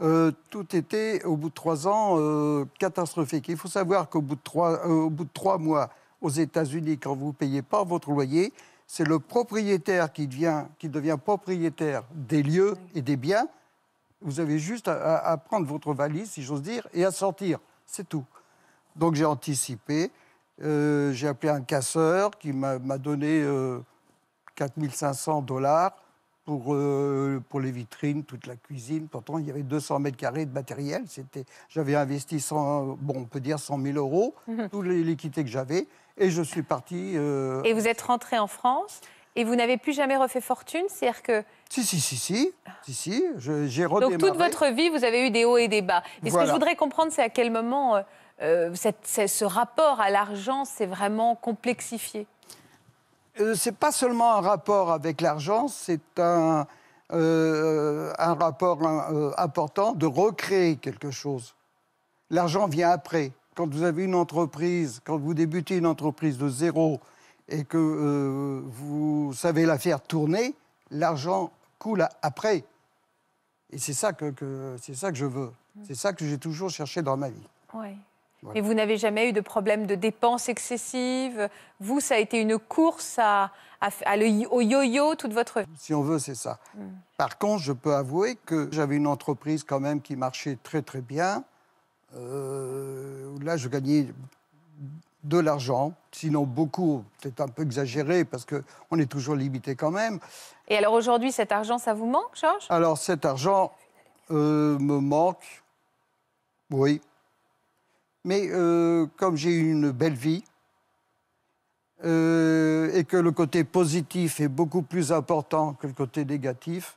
Euh, tout était, au bout de trois ans, euh, catastrophique. Il faut savoir qu'au bout de trois, euh, au bout de trois mois, aux États-Unis, quand vous ne payez pas votre loyer, c'est le propriétaire qui devient, qui devient propriétaire des lieux et des biens. Vous avez juste à, à prendre votre valise, si j'ose dire, et à sortir. C'est tout. Donc j'ai anticipé. Euh, j'ai appelé un casseur qui m'a donné euh, quatre mille cinq cents dollars pour, euh, pour les vitrines, toute la cuisine. Pourtant, il y avait deux cents mètres carrés de matériel. J'avais investi, cent, bon, on peut dire cent mille euros, mm-hmm. tous les liquidités que j'avais. Et je suis parti... Euh... Et vous êtes rentré en France et vous n'avez plus jamais refait fortune, c'est-à-dire que... Si, si, si, si, si, si, j'ai redémarré. Donc toute votre vie, vous avez eu des hauts et des bas. Et voilà. Ce que je voudrais comprendre, c'est à quel moment euh, cette, cette, ce rapport à l'argent s'est vraiment complexifié. Euh, c'est pas seulement un rapport avec l'argent, c'est un, euh, un rapport euh, important de recréer quelque chose. L'argent vient après. Quand vous avez une entreprise, quand vous débutez une entreprise de zéro et que euh, vous savez la faire tourner, l'argent coule après. Et c'est ça que, que, c'est ça que je veux. C'est ça que j'ai toujours cherché dans ma vie. Oui. Voilà. Et vous n'avez jamais eu de problème de dépenses excessives? Vous, ça a été une course à, à, à le, au yo-yo toute votre vie? Si on veut, c'est ça. Mm. Par contre, je peux avouer que j'avais une entreprise quand même qui marchait très, très bien. Euh, là, je gagnais de l'argent, sinon beaucoup, peut-être un peu exagéré, parce qu'on est toujours limité quand même. Et alors aujourd'hui, cet argent, ça vous manque, Georges? Alors cet argent euh, me manque, oui. Mais euh, comme j'ai eu une belle vie, euh, et que le côté positif est beaucoup plus important que le côté négatif,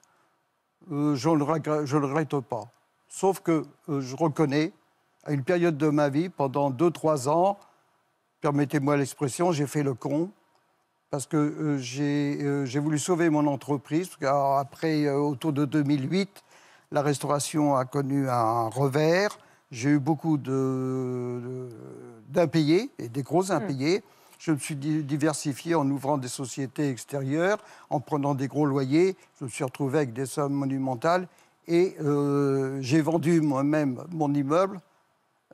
euh, je ne le regrette, je le regrette pas. Sauf que euh, je reconnais, à une période de ma vie, pendant deux trois ans, permettez-moi l'expression, j'ai fait le con, parce que euh, j'ai euh, voulu sauver mon entreprise. Alors, après, euh, autour de deux mille huit, la restauration a connu un revers. J'ai eu beaucoup d'impayés, de, de, et des gros impayés. Mmh. Je me suis diversifié en ouvrant des sociétés extérieures, en prenant des gros loyers. Je me suis retrouvé avec des sommes monumentales. Et euh, j'ai vendu moi-même mon immeuble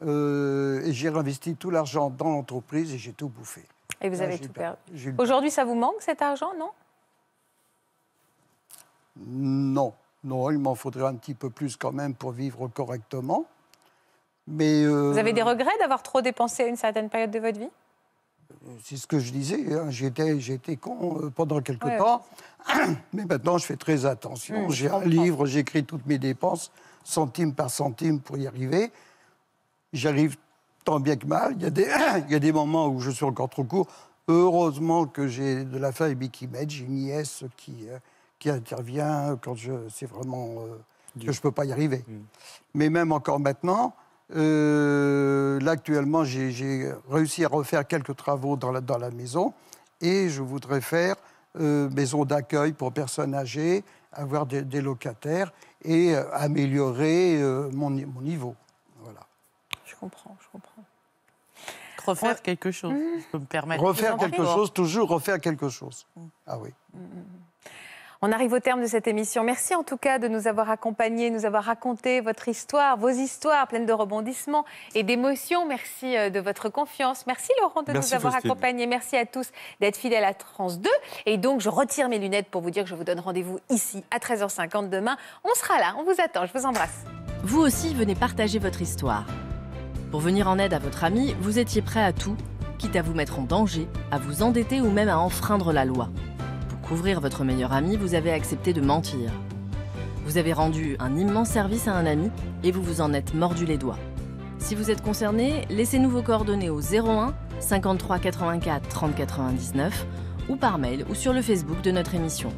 euh, et j'ai réinvesti tout l'argent dans l'entreprise et j'ai tout bouffé. Et vous Là, avez tout perdu. perdu. Aujourd'hui, ça vous manque, cet argent, non? Non. Non, il m'en faudrait un petit peu plus quand même pour vivre correctement. Mais, euh... vous avez des regrets d'avoir trop dépensé à une certaine période de votre vie? C'est ce que je disais, hein. J'étais con pendant quelques ouais, temps, ouais. Mais maintenant je fais très attention. Mmh, j'ai un livre, j'écris toutes mes dépenses, centime par centime pour y arriver. J'arrive tant bien que mal. Il y a des, il y a des moments où je suis encore trop court. Heureusement que j'ai de la famille qui m'aide, j'ai une nièce qui, euh, qui intervient quand c'est vraiment euh, que je ne peux pas y arriver. Mmh. Mais même encore maintenant... Euh, là, actuellement, j'ai réussi à refaire quelques travaux dans la, dans la maison et je voudrais faire euh, maison d'accueil pour personnes âgées, avoir des, des locataires et euh, améliorer euh, mon, mon niveau. Voilà. Je comprends, je comprends. Refaire on... quelque chose, mmh. je peux me permettre. Refaire quelque chose, toujours refaire quelque chose. Mmh. Ah oui. Mmh. On arrive au terme de cette émission. Merci en tout cas de nous avoir accompagnés, nous avoir raconté votre histoire, vos histoires pleines de rebondissements et d'émotions. Merci de votre confiance. Merci Laurent de Merci nous avoir Faustine. accompagnés. Merci à tous d'être fidèles à France deux. Et donc, je retire mes lunettes pour vous dire que je vous donne rendez-vous ici à treize heures cinquante demain. On sera là, on vous attend, je vous embrasse. Vous aussi, venez partager votre histoire. Pour venir en aide à votre ami, vous étiez prêt à tout, quitte à vous mettre en danger, à vous endetter ou même à enfreindre la loi. Couvrir votre meilleur ami, vous avez accepté de mentir. Vous avez rendu un immense service à un ami et vous vous en êtes mordu les doigts. Si vous êtes concerné, laissez-nous vos coordonnées au zéro un cinquante-trois quatre-vingt-quatre trente quatre-vingt-dix-neuf ou par mail ou sur le Facebook de notre émission.